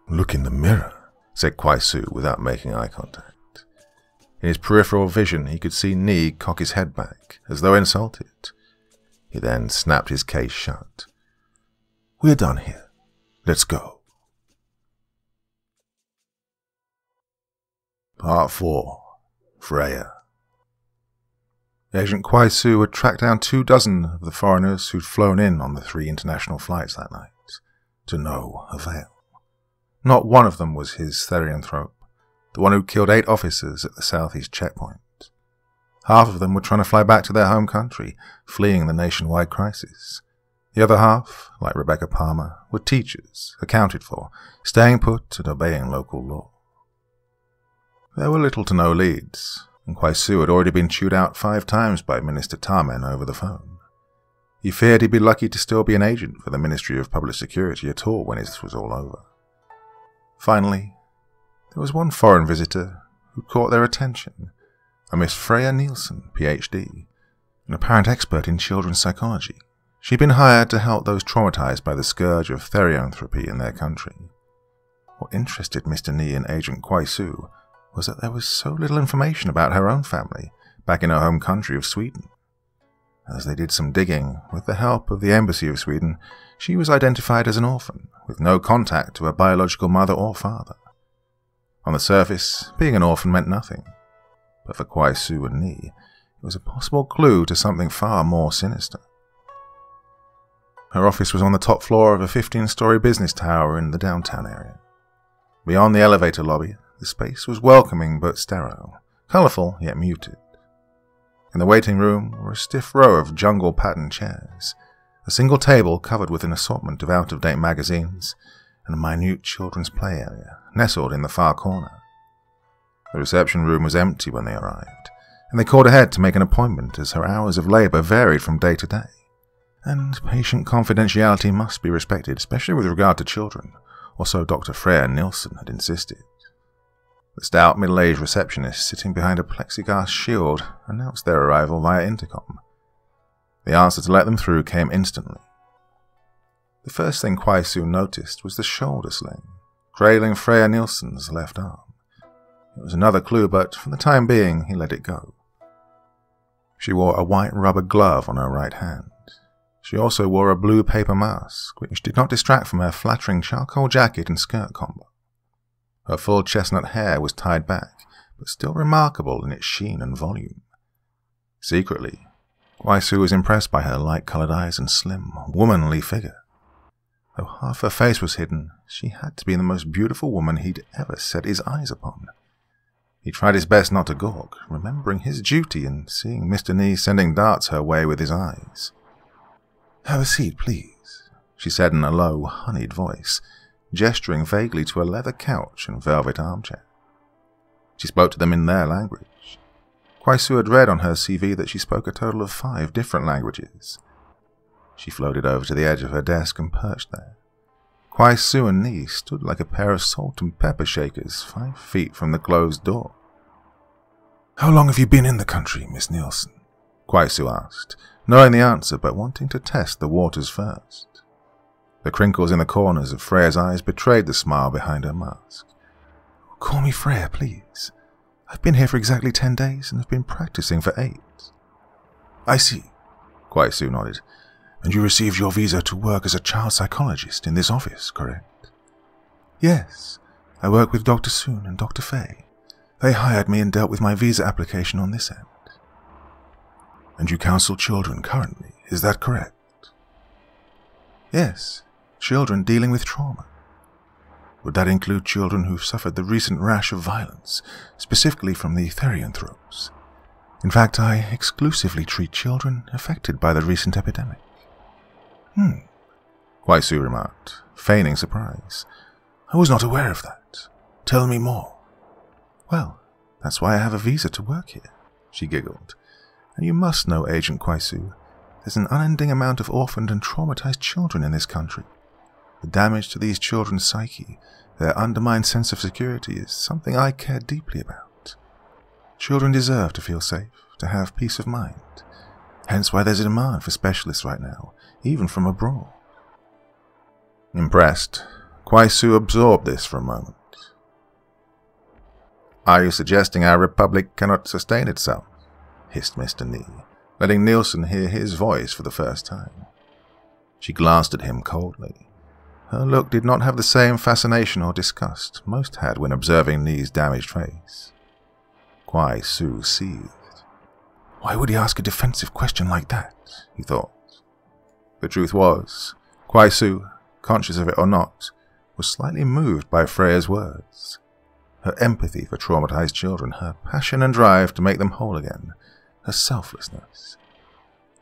Look in the mirror, said Kwai Su without making eye contact. In his peripheral vision he could see Ni cock his head back, as though insulted. He then snapped his case shut. We're done here. Let's go. Part 4. Freya. Agent Kwai Su had tracked down 24 of the foreigners who'd flown in on the 3 international flights that night, to no avail. Not one of them was his Therianthrope, the one who killed 8 officers at the southeast checkpoint. Half of them were trying to fly back to their home country, fleeing the nationwide crisis. The other half, like Rebecca Palmer, were teachers, accounted for, staying put and obeying local law. There were little to no leads, and Kwai Su had already been chewed out 5 times by Minister Tarman over the phone. He feared he'd be lucky to still be an agent for the Ministry of Public Security at all when this was all over. Finally, there was one foreign visitor who caught their attention, a Miss Freya Nielsen, PhD, an apparent expert in children's psychology. She'd been hired to help those traumatized by the scourge of therianthropy in their country. What interested Mr. Ni and Agent Kwai Su was that there was so little information about her own family back in her home country of Sweden. As they did some digging, with the help of the Embassy of Sweden, she was identified as an orphan, with no contact to her biological mother or father. On the surface, being an orphan meant nothing, but for Kwai Su and Ni, it was a possible clue to something far more sinister. Her office was on the top floor of a 15-story business tower in the downtown area. Beyond the elevator lobby, the space was welcoming but sterile, colourful yet muted. In the waiting room were a stiff row of jungle-pattern chairs, a single table covered with an assortment of out-of-date magazines, and a minute children's play area nestled in the far corner. The reception room was empty when they arrived, and they called ahead to make an appointment as her hours of labour varied from day to day. And patient confidentiality must be respected, especially with regard to children, or so Dr. Freya Nielsen had insisted. The stout middle-aged receptionist sitting behind a plexiglass shield announced their arrival via intercom. The answer to let them through came instantly. The first thing Kwai Su noticed was the shoulder sling, trailing Freya Nielsen's left arm. It was another clue, but for the time being he let it go. She wore a white rubber glove on her right hand. She also wore a blue paper mask, which did not distract from her flattering charcoal jacket and skirt combo. Her full chestnut hair was tied back, but still remarkable in its sheen and volume. Secretly, Kwai Su was impressed by her light-coloured eyes and slim, womanly figure. Though half her face was hidden, she had to be the most beautiful woman he'd ever set his eyes upon. He tried his best not to gawk, remembering his duty and seeing Mr. Ni sending darts her way with his eyes. "Have a seat, please," she said in a low, honeyed voice, gesturing vaguely to a leather couch and velvet armchair. She spoke to them in their language. Kwai Su had read on her CV that she spoke a total of 5 different languages. She floated over to the edge of her desk and perched there. Kwai Su and Ni stood like a pair of salt and pepper shakers 5 feet from the closed door. "How long have you been in the country, Miss Nielsen?" Kwai Su asked, knowing the answer but wanting to test the waters first. The crinkles in the corners of Freya's eyes betrayed the smile behind her mask. "Call me Freya, please. I've been here for exactly 10 days and have been practicing for 8. "I see," Kwai Su nodded. "And you received your visa to work as a child psychologist in this office, correct?" "Yes. I work with Dr. Soon and Dr. Faye. They hired me and dealt with my visa application on this end." "And you counsel children currently, is that correct?" "Yes. Children dealing with trauma." "Would that include children who've suffered the recent rash of violence, specifically from the Therianthropes? In fact, I exclusively treat children affected by the recent epidemic." Kwai Su remarked, feigning surprise. "I was not aware of that. Tell me more." "Well, that's why I have a visa to work here," she giggled. "And you must know, Agent Kwai Su, there's an unending amount of orphaned and traumatized children in this country. The damage to these children's psyche, their undermined sense of security, is something I care deeply about. Children deserve to feel safe, to have peace of mind. Hence why there's a demand for specialists right now, even from abroad." Impressed, Kwai Su absorbed this for a moment. "Are you suggesting our republic cannot sustain itself?" hissed Mr. Ni, letting Nielsen hear his voice for the first time. She glanced at him coldly. Her look did not have the same fascination or disgust most had when observing Ni's damaged face. Kwai Su seethed. Why would he ask a defensive question like that, he thought. The truth was, Kwai Su, conscious of it or not, was slightly moved by Freya's words. Her empathy for traumatized children, her passion and drive to make them whole again, her selflessness.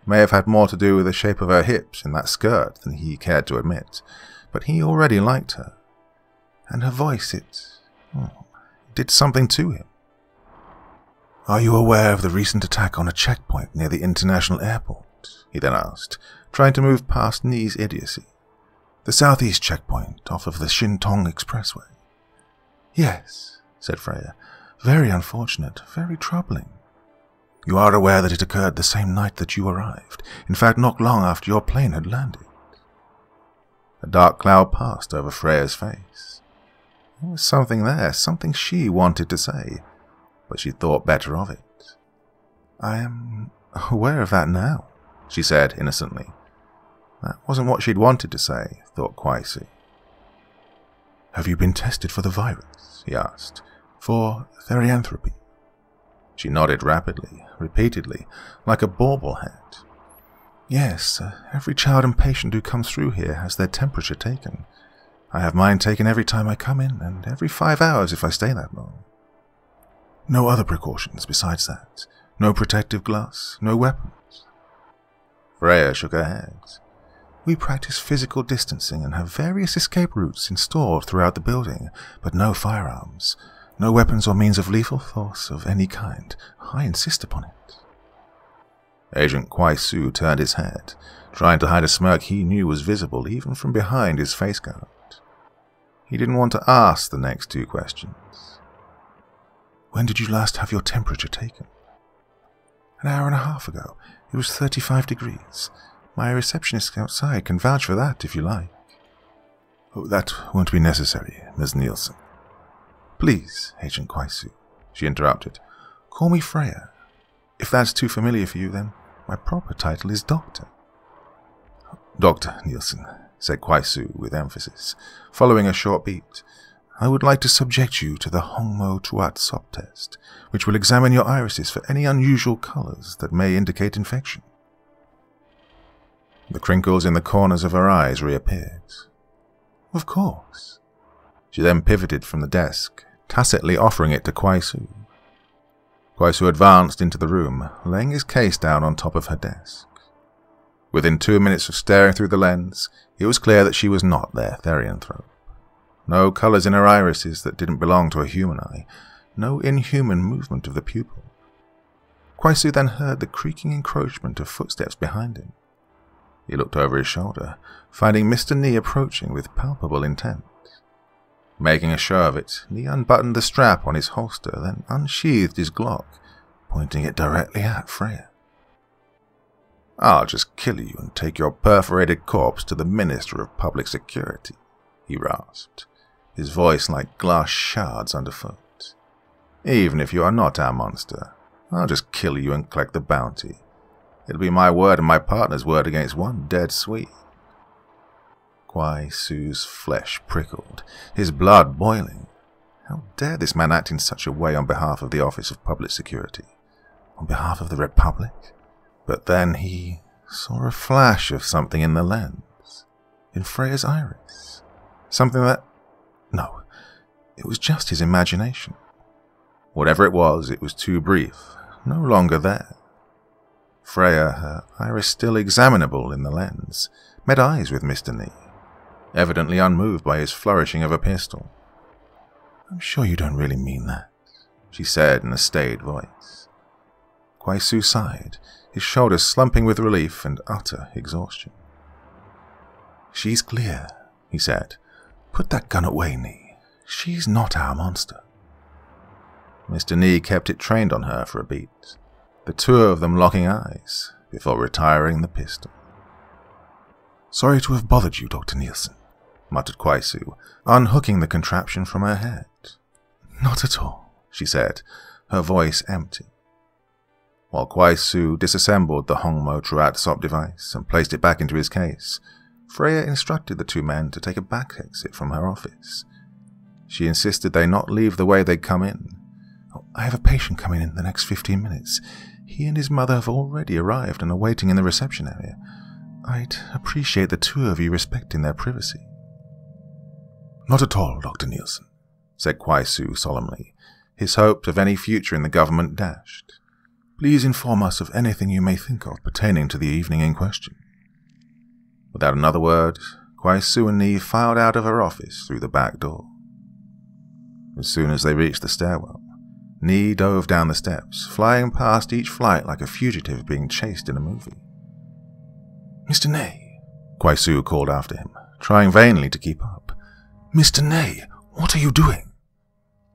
It may have had more to do with the shape of her hips in that skirt than he cared to admit, but he already liked her. And her voice, it did something to him. "Are you aware of the recent attack on a checkpoint near the international airport?" he then asked, trying to move past Ni's idiocy. The southeast checkpoint off of the Shintong Expressway. Yes, said Freya. Very unfortunate, very troubling. You are aware that it occurred the same night that you arrived, in fact not long after your plane had landed. A dark cloud passed over Freya's face. There was something there, something she wanted to say, but she thought better of it. I am aware of that now, she said innocently. That wasn't what she'd wanted to say, thought Kwai Su. Have you been tested for the virus? He asked. For therianthropy? She nodded rapidly, repeatedly, like a bauble hat. Yes, every child and patient who comes through here has their temperature taken. I have mine taken every time I come in, and every 5 hours if I stay that long. No other precautions besides that. No protective glass, no weapons. Freya shook her head. We practice physical distancing and have various escape routes installed throughout the building, but no firearms. No weapons or means of lethal force of any kind. I insist upon it. Agent Kwai Su turned his head, trying to hide a smirk he knew was visible even from behind his face guard. He didn't want to ask the next two questions. When did you last have your temperature taken? An hour and a half ago. It was 35 degrees. My receptionist outside can vouch for that if you like. Oh, that won't be necessary, Ms. Nielsen. Please, Agent Kwai Su, she interrupted. Call me Freya. If that's too familiar for you, then my proper title is Doctor. Dr. Nielsen, said Kwai Su with emphasis, following a short beat. I would like to subject you to the Hongmo Truatsop test, which will examine your irises for any unusual colors that may indicate infection. The crinkles in the corners of her eyes reappeared. Of course. She then pivoted from the desk, tacitly offering it to Kwai Su. Kwai Su advanced into the room, laying his case down on top of her desk. Within 2 minutes of staring through the lens, it was clear that she was not their therianthrope. No colours in her irises that didn't belong to a human eye, no inhuman movement of the pupil. Kwai Su then heard the creaking encroachment of footsteps behind him. He looked over his shoulder, finding Mr. Ni approaching with palpable intent. Making a show of it, Ni unbuttoned the strap on his holster, then unsheathed his Glock, pointing it directly at Freya. I'll just kill you and take your perforated corpse to the Minister of Public Security, he rasped, his voice like glass shards underfoot. Even if you are not our monster, I'll just kill you and collect the bounty. It'll be my word and my partner's word against one dead Swede. Kwai Su's flesh prickled, his blood boiling. How dare this man act in such a way on behalf of the Office of Public Security? On behalf of the Republic? But then he saw a flash of something in the lens, in Freya's iris. Something that... no, it was just his imagination. Whatever it was too brief, no longer there. Freya, her iris still examinable in the lens, met eyes with Mr. Ni, evidently unmoved by his flourishing of a pistol. I'm sure you don't really mean that, she said in a staid voice. Kwai Su sighed, his shoulders slumping with relief and utter exhaustion. She's clear, he said. Put that gun away, Ni. She's not our monster. Mr. Ni kept it trained on her for a beat, the two of them locking eyes before retiring the pistol. Sorry to have bothered you, Dr. Nielsen, muttered Kwai Su, unhooking the contraption from her head. Not at all, she said, her voice empty. While Kwai Su disassembled the Hongmo Truatsop device and placed it back into his case, Freya instructed the two men to take a back exit from her office. She insisted they not leave the way they'd come in. I have a patient coming in the next 15 minutes. He and his mother have already arrived and are waiting in the reception area. I'd appreciate the two of you respecting their privacy. Not at all, Dr. Nielsen, said Kwai Su solemnly, his hopes of any future in the government dashed. Please inform us of anything you may think of pertaining to the evening in question. Without another word, Kwai Su and Ni filed out of her office through the back door. As soon as they reached the stairwell, Ni dove down the steps, flying past each flight like a fugitive being chased in a movie. Mr. Ni, Kwai Su called after him, trying vainly to keep up. Mr. Ni, what are you doing?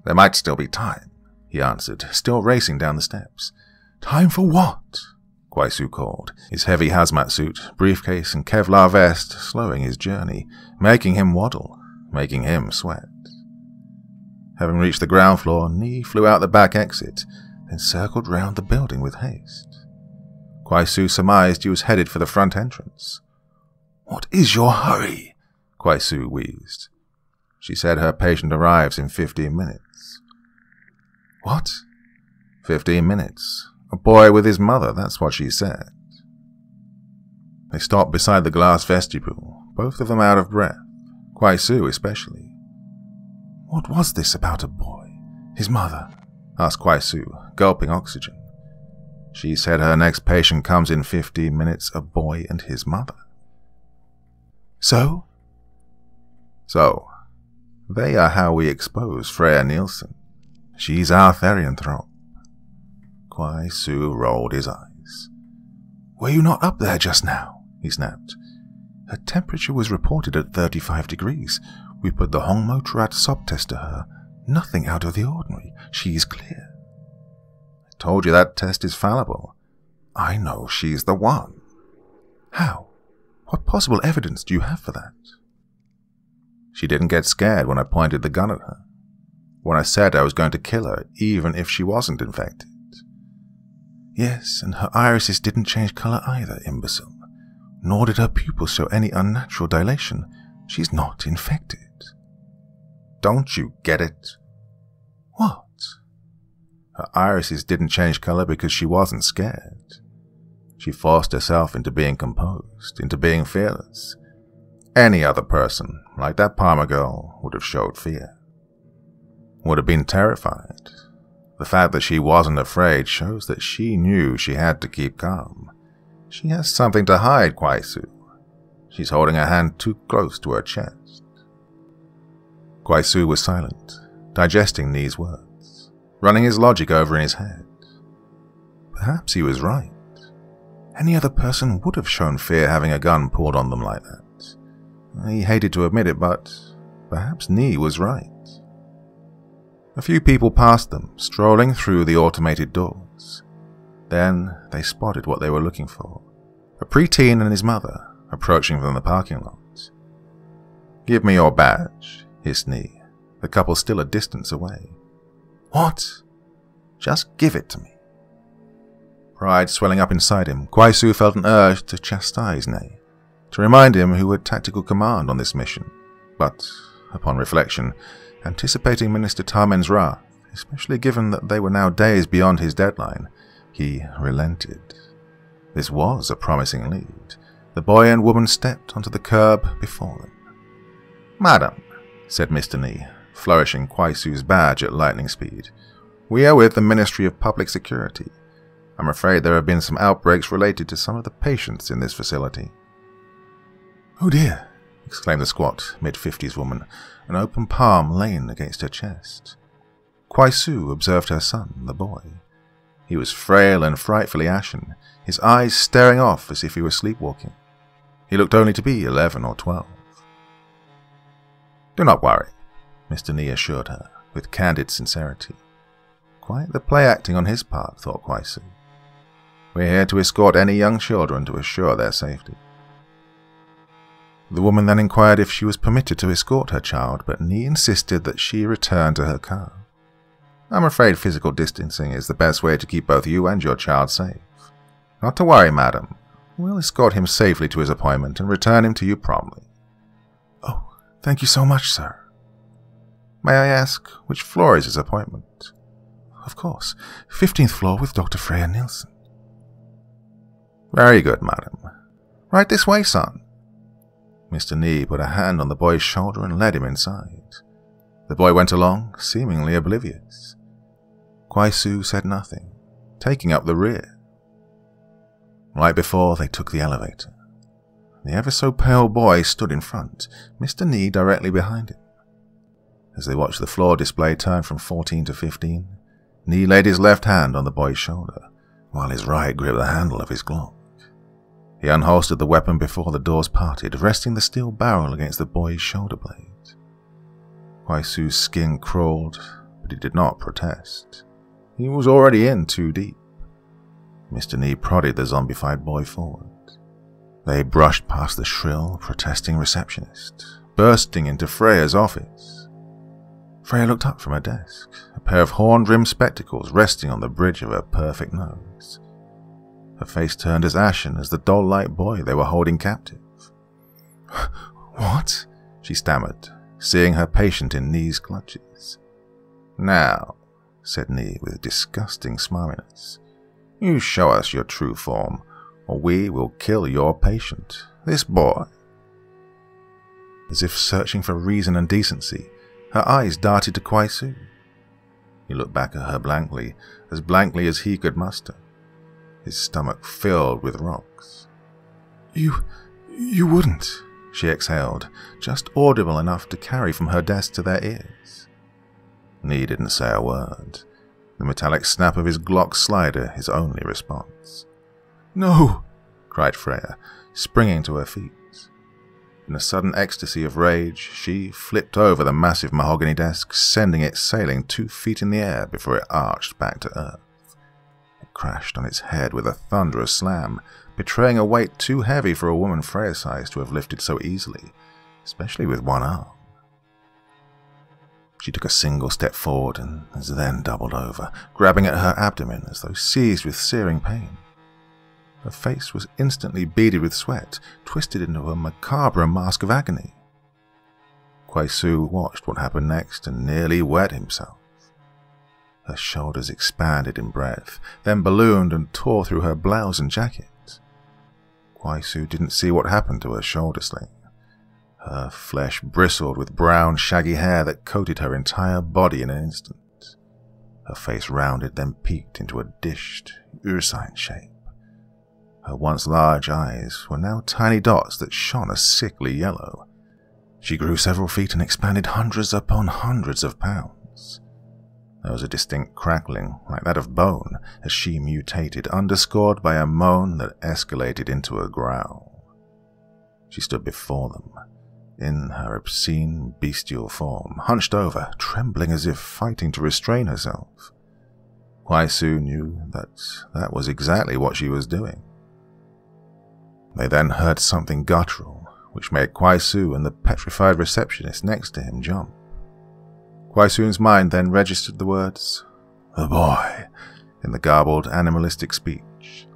There might still be time, he answered, still racing down the steps. Time for what? Kwai Su called, his heavy hazmat suit, briefcase and Kevlar vest slowing his journey, making him waddle, making him sweat. Having reached the ground floor, Ni flew out the back exit, then circled round the building with haste. Kwai Su surmised he was headed for the front entrance. What is your hurry? Kwai Su wheezed. She said her patient arrives in 15 minutes. What? 15 minutes. A boy with his mother, that's what she said. They stopped beside the glass vestibule, both of them out of breath, Kwai Su especially. What was this about a boy? His mother? Asked Kwai Su, gulping oxygen. She said her next patient comes in 15 minutes, a boy and his mother. So? So, they are how we expose Freya Nielsen. She's our Therianthrope. Kwai Su rolled his eyes. Were you not up there just now? He snapped. Her temperature was reported at 35 degrees. We put the Hongmo Truatsop test to her. Nothing out of the ordinary. She's clear. I told you that test is fallible. I know she's the one. How? What possible evidence do you have for that? She didn't get scared when I pointed the gun at her. When I said I was going to kill her, even if she wasn't infected. Yes, and her irises didn't change colour either, imbecile. Nor did her pupils show any unnatural dilation. She's not infected. Don't you get it? What? Her irises didn't change colour because she wasn't scared. She forced herself into being composed, into being fearless. Any other person, like that Palmer girl, would have showed fear. Would have been terrified. The fact that she wasn't afraid shows that she knew she had to keep calm. She has something to hide, Kwai Su. She's holding her hand too close to her chest. Kwai Su was silent, digesting Ni's words, running his logic over in his head. Perhaps he was right. Any other person would have shown fear having a gun pulled on them like that. He hated to admit it, but perhaps Ni was right. A few people passed them, strolling through the automated doors. Then they spotted what they were looking for. A preteen and his mother, approaching from the parking lot. Give me your badge, hissed Ni, the couple still a distance away. What? Just give it to me. Pride swelling up inside him, Kwai Su felt an urge to chastise Ni, to remind him who had tactical command on this mission. But, upon reflection, anticipating Minister Tarman's wrath, especially given that they were now days beyond his deadline, he relented. This was a promising lead. The boy and woman stepped onto the curb before them. Madam, said Mr. Ni, flourishing Kwai Su's badge at lightning speed, we are with the Ministry of Public Security. I'm afraid there have been some outbreaks related to some of the patients in this facility. Oh dear, exclaimed the squat, mid-50s woman, an open palm laying against her chest. Kwai Su observed her son, the boy. He was frail and frightfully ashen, his eyes staring off as if he were sleepwalking. He looked only to be 11 or 12. Do not worry, Mr. Ni assured her, with candid sincerity. Quite the play-acting on his part, thought Kwai Su. We're here to escort any young children to assure their safety. The woman then inquired if she was permitted to escort her child, but Ni insisted that she return to her car. I'm afraid physical distancing is the best way to keep both you and your child safe. Not to worry, madam. We'll escort him safely to his appointment and return him to you promptly. Oh, thank you so much, sir. May I ask which floor is his appointment? Of course, 15th floor with Dr. Freya Nielsen. Very good, madam. Right this way, son. Mr. Ni put a hand on the boy's shoulder and led him inside. The boy went along, seemingly oblivious. Kwai Su said nothing, taking up the rear. Right before they took the elevator, the ever-so-pale boy stood in front, Mr. Ni directly behind him. As they watched the floor display turn from 14 to 15, Ni laid his left hand on the boy's shoulder, while his right gripped the handle of his Glock. He unholstered the weapon before the doors parted, resting the steel barrel against the boy's shoulder blade. Kwai Su's skin crawled, but he did not protest. He was already in too deep. Mr. Ni prodded the zombified boy forward. They brushed past the shrill, protesting receptionist, bursting into Freya's office. Freya looked up from her desk, a pair of horn-rimmed spectacles resting on the bridge of her perfect nose. Her face turned as ashen as the doll-like boy they were holding captive. "What?" she stammered, seeing her patient in Ni's clutches. "Now," said Ni with disgusting smiliness, "you show us your true form, or we will kill your patient, this boy." As if searching for reason and decency, her eyes darted to Kwai Su. He looked back at her blankly as he could muster, his stomach filled with rocks. You wouldn't," she exhaled, just audible enough to carry from her desk to their ears. Ni didn't say a word. The metallic snap of his Glock slider his only response. "No!" cried Freya, springing to her feet. In a sudden ecstasy of rage, she flipped over the massive mahogany desk, sending it sailing 2 feet in the air before it arched back to earth. It crashed on its head with a thunderous slam, betraying a weight too heavy for a woman Freya's size to have lifted so easily, especially with one arm. She took a single step forward and then doubled over, grabbing at her abdomen as though seized with searing pain. Her face was instantly beaded with sweat, twisted into a macabre mask of agony. Kwai Su watched what happened next and nearly wet himself. Her shoulders expanded in breadth, then ballooned and tore through her blouse and jacket. Kwai Su didn't see what happened to her shoulder sling. Her flesh bristled with brown, shaggy hair that coated her entire body in an instant. Her face rounded, then peaked into a dished, ursine shape. Her once large eyes were now tiny dots that shone a sickly yellow. She grew several feet and expanded hundreds upon hundreds of pounds. There was a distinct crackling, like that of bone, as she mutated, underscored by a moan that escalated into a growl. She stood before them, in her obscene, bestial form, hunched over, trembling as if fighting to restrain herself. Kwai Su knew that was exactly what she was doing. They then heard something guttural, which made Kwai Su and the petrified receptionist next to him jump. Kwai Su's mind then registered the words, "The boy," in the garbled, animalistic speech.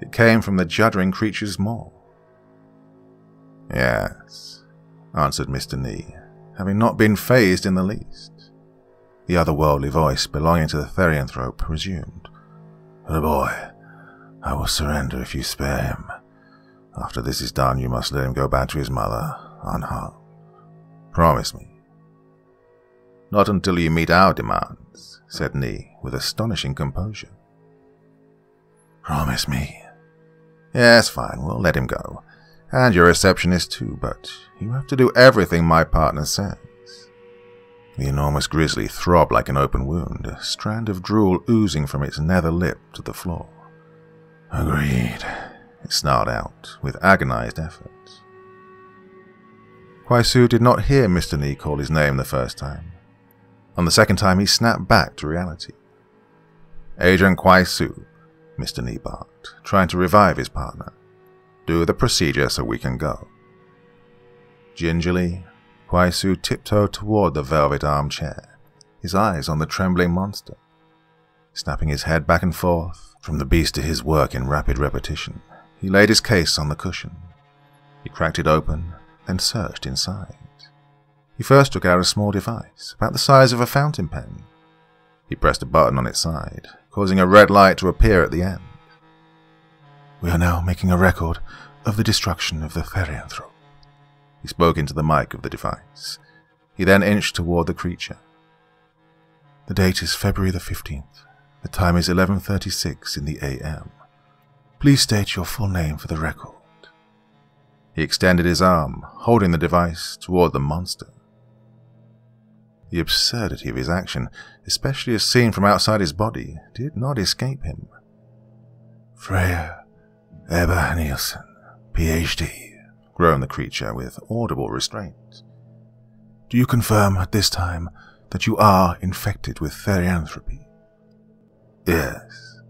It came from the juddering creature's maw. "Yes," answered Mr. Ni, having not been fazed in the least. The otherworldly voice belonging to the Therianthrope resumed, "The boy, I will surrender if you spare him. After this is done, you must let him go back to his mother, unharmed. Promise me." "Not until you meet our demands," said Ni, with astonishing composure. "Promise me." "Yes, fine, we'll let him go. And your receptionist too, but you have to do everything my partner says." The enormous grizzly throbbed like an open wound, a strand of drool oozing from its nether lip to the floor. "Agreed," it snarled out, with agonized effort. Kwai Su did not hear Mr. Ni call his name the first time. On the second time, he snapped back to reality. "Agent Kwai Su," Mr. Ni barked, trying to revive his partner. "Do the procedure so we can go." Gingerly, Kwai Su tiptoed toward the velvet armchair, his eyes on the trembling monster. Snapping his head back and forth, from the beast to his work in rapid repetition, he laid his case on the cushion. He cracked it open, then searched inside. He first took out a small device, about the size of a fountain pen. He pressed a button on its side, causing a red light to appear at the end. "We are now making a record of the destruction of the Therianthrope." He spoke into the mic of the device. He then inched toward the creature. "The date is February the 15th. The time is 11:36 in the AM. Please state your full name for the record." He extended his arm, holding the device toward the monster. The absurdity of his action, especially as seen from outside his body, did not escape him. "Freya Nielsen," PhD, groaned the creature with audible restraint. Do you confirm at this time that you are infected with therianthropy? Yes.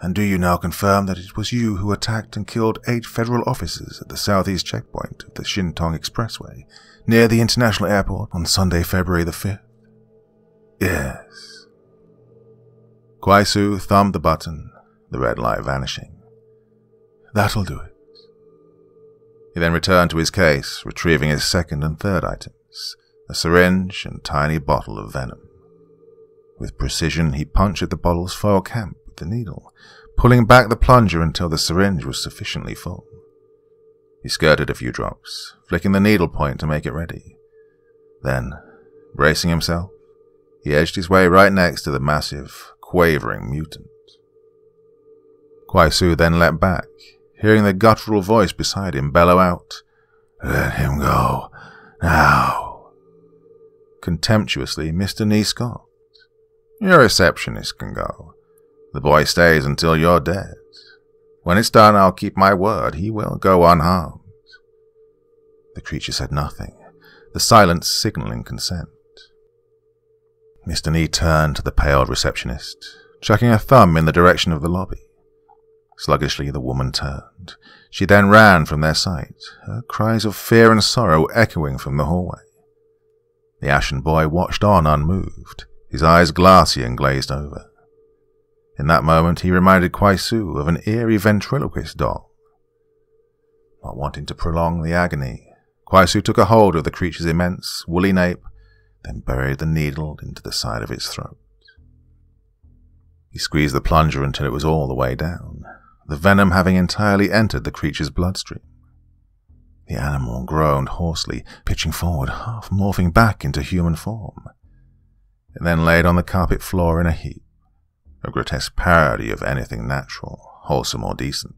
And do you now confirm that it was you who attacked and killed 8 federal officers at the southeast checkpoint of the Shintong Expressway near the international airport on Sunday, February the 5th? Yes. Kwai Su thumbed the button, the red light vanishing. That'll do it. He then returned to his case, retrieving his second and third items, a syringe and tiny bottle of venom. With precision, he punctured the bottle's foil cap with the needle, pulling back the plunger until the syringe was sufficiently full. He skirted a few drops, flicking the needle point to make it ready. Then, bracing himself, he edged his way right next to the massive, quavering mutant. Kwai Su then leapt back, hearing the guttural voice beside him bellow out, "Let him go, now." Contemptuously, Mr. Ni scoffed. Your receptionist can go. The boy stays until you're dead. When it's done, I'll keep my word. He will go unharmed. The creature said nothing, the silence signaling consent. Mr. Ni turned to the pale receptionist, chucking a thumb in the direction of the lobby. Sluggishly, the woman turned. She then ran from their sight, her cries of fear and sorrow echoing from the hallway. The ashen boy watched on unmoved, his eyes glassy and glazed over. In that moment, he reminded Kwai Su of an eerie ventriloquist doll. Not wanting to prolong the agony, Kwai Su took a hold of the creature's immense, woolly nape, then buried the needle into the side of its throat. He squeezed the plunger until it was all the way down, the venom having entirely entered the creature's bloodstream. The animal groaned hoarsely, pitching forward, half morphing back into human form. It then laid on the carpet floor in a heap, a grotesque parody of anything natural, wholesome or decent.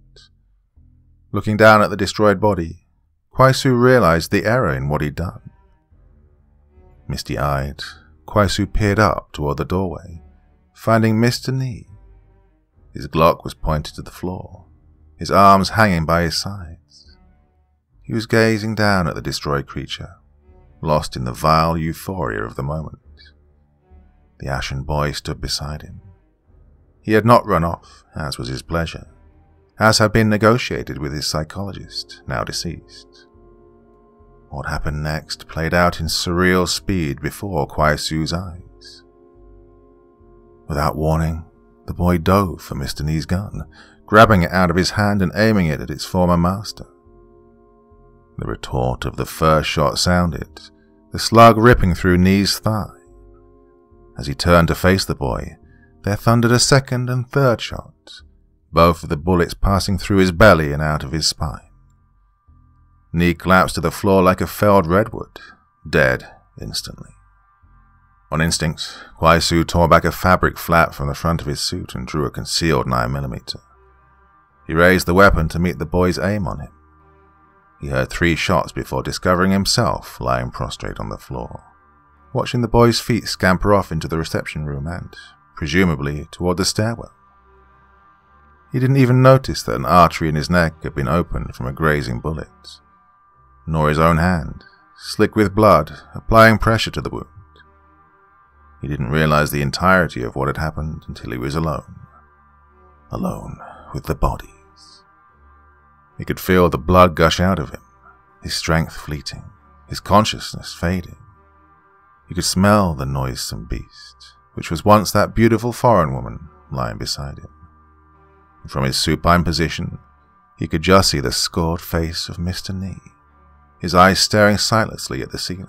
Looking down at the destroyed body, Kwai Su realized the error in what he'd done. Misty-eyed, Kwai Su peered up toward the doorway, finding Mr. Ni. His Glock was pointed to the floor, his arms hanging by his sides. He was gazing down at the destroyed creature, lost in the vile euphoria of the moment. The ashen boy stood beside him. He had not run off, as was his pleasure, as had been negotiated with his psychologist, now deceased. What happened next played out in surreal speed before Kwai Su's eyes. Without warning, the boy dove for Mr. Ni's gun, grabbing it out of his hand and aiming it at its former master. The retort of the first shot sounded, the slug ripping through Ni's thigh. As he turned to face the boy, there thundered a second and third shot, both of the bullets passing through his belly and out of his spine. Ni collapsed to the floor like a felled redwood, dead instantly. On instinct, Kwai Su tore back a fabric flap from the front of his suit and drew a concealed 9mm. He raised the weapon to meet the boy's aim on him. He heard 3 shots before discovering himself lying prostrate on the floor, watching the boy's feet scamper off into the reception room and, presumably, toward the stairwell. He didn't even notice that an artery in his neck had been opened from a grazing bullet, nor his own hand, slick with blood, applying pressure to the wound. He didn't realize the entirety of what had happened until he was alone. Alone with the bodies. He could feel the blood gush out of him, his strength fleeting, his consciousness fading. He could smell the noisome beast, which was once that beautiful foreign woman lying beside him. And from his supine position, he could just see the scored face of Mr. Ni, his eyes staring sightlessly at the ceiling.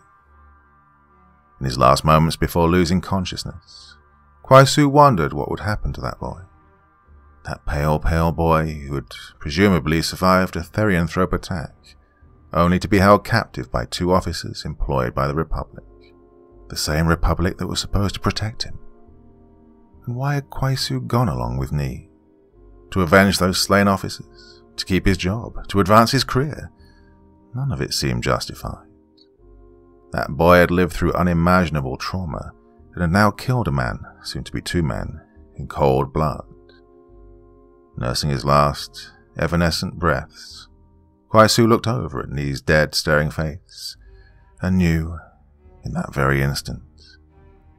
In his last moments before losing consciousness, Kwai Su wondered what would happen to that boy. That pale, pale boy who had presumably survived a therianthrope attack, only to be held captive by 2 officers employed by the Republic. The same Republic that was supposed to protect him. And why had Kwai Su gone along with Ni? To avenge those slain officers? To keep his job? To advance his career? None of it seemed justified. That boy had lived through unimaginable trauma and had now killed a man, soon to be 2 men, in cold blood. Nursing his last, evanescent breaths, Kwai Su looked over at Ni's dead, staring face and knew, in that very instant,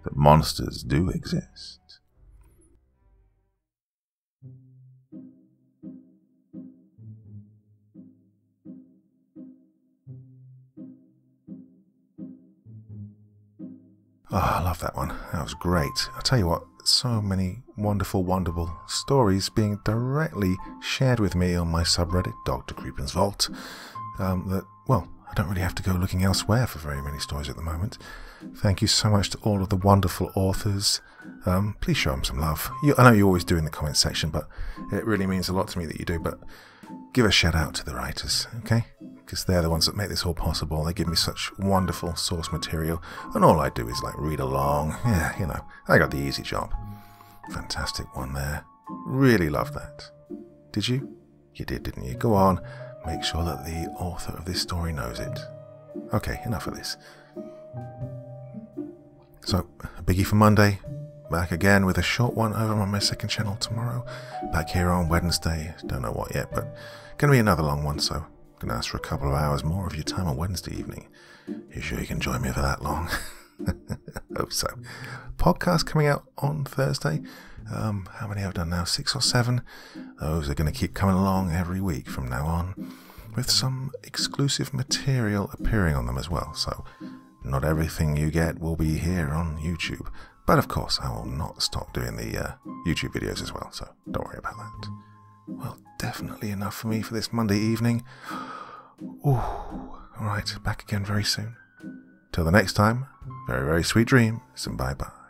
that monsters do exist. Oh, I love that one. That was great. I'll tell you what, so many wonderful stories being directly shared with me on my subreddit, Dr. Creepin's Vault, that, well, I don't really have to go looking elsewhere for very many stories at the moment. Thank you so much to all of the wonderful authors. Please show them some love. I know you always do in the comments section, but it really means a lot to me that you do, but give a shout out to the writers, okay? Because they're the ones that make this all possible. They give me such wonderful source material, and all I do is, like, read along. Yeah, you know, I got the easy job. Fantastic one there. Really loved that. Did you? You did, didn't you? Go on. Make sure that the author of this story knows it. Okay, enough of this. So, a biggie for Monday. Back again with a short one over on my second channel tomorrow. Back here on Wednesday. Don't know what yet, but going to be another long one, so going to ask for a couple of hours more of your time on Wednesday evening. You sure you can join me for that long? Hope so. Podcast coming out on Thursday. How many I've done now? 6 or 7. Those are going to keep coming along every week from now on, with some exclusive material appearing on them as well. So not everything you get will be here on YouTube. But of course, I will not stop doing the YouTube videos as well, so don't worry about that. Well, definitely enough for me for this Monday evening. Ooh, alright, back again very soon. Till the next time, very, very sweet dreams and bye-bye.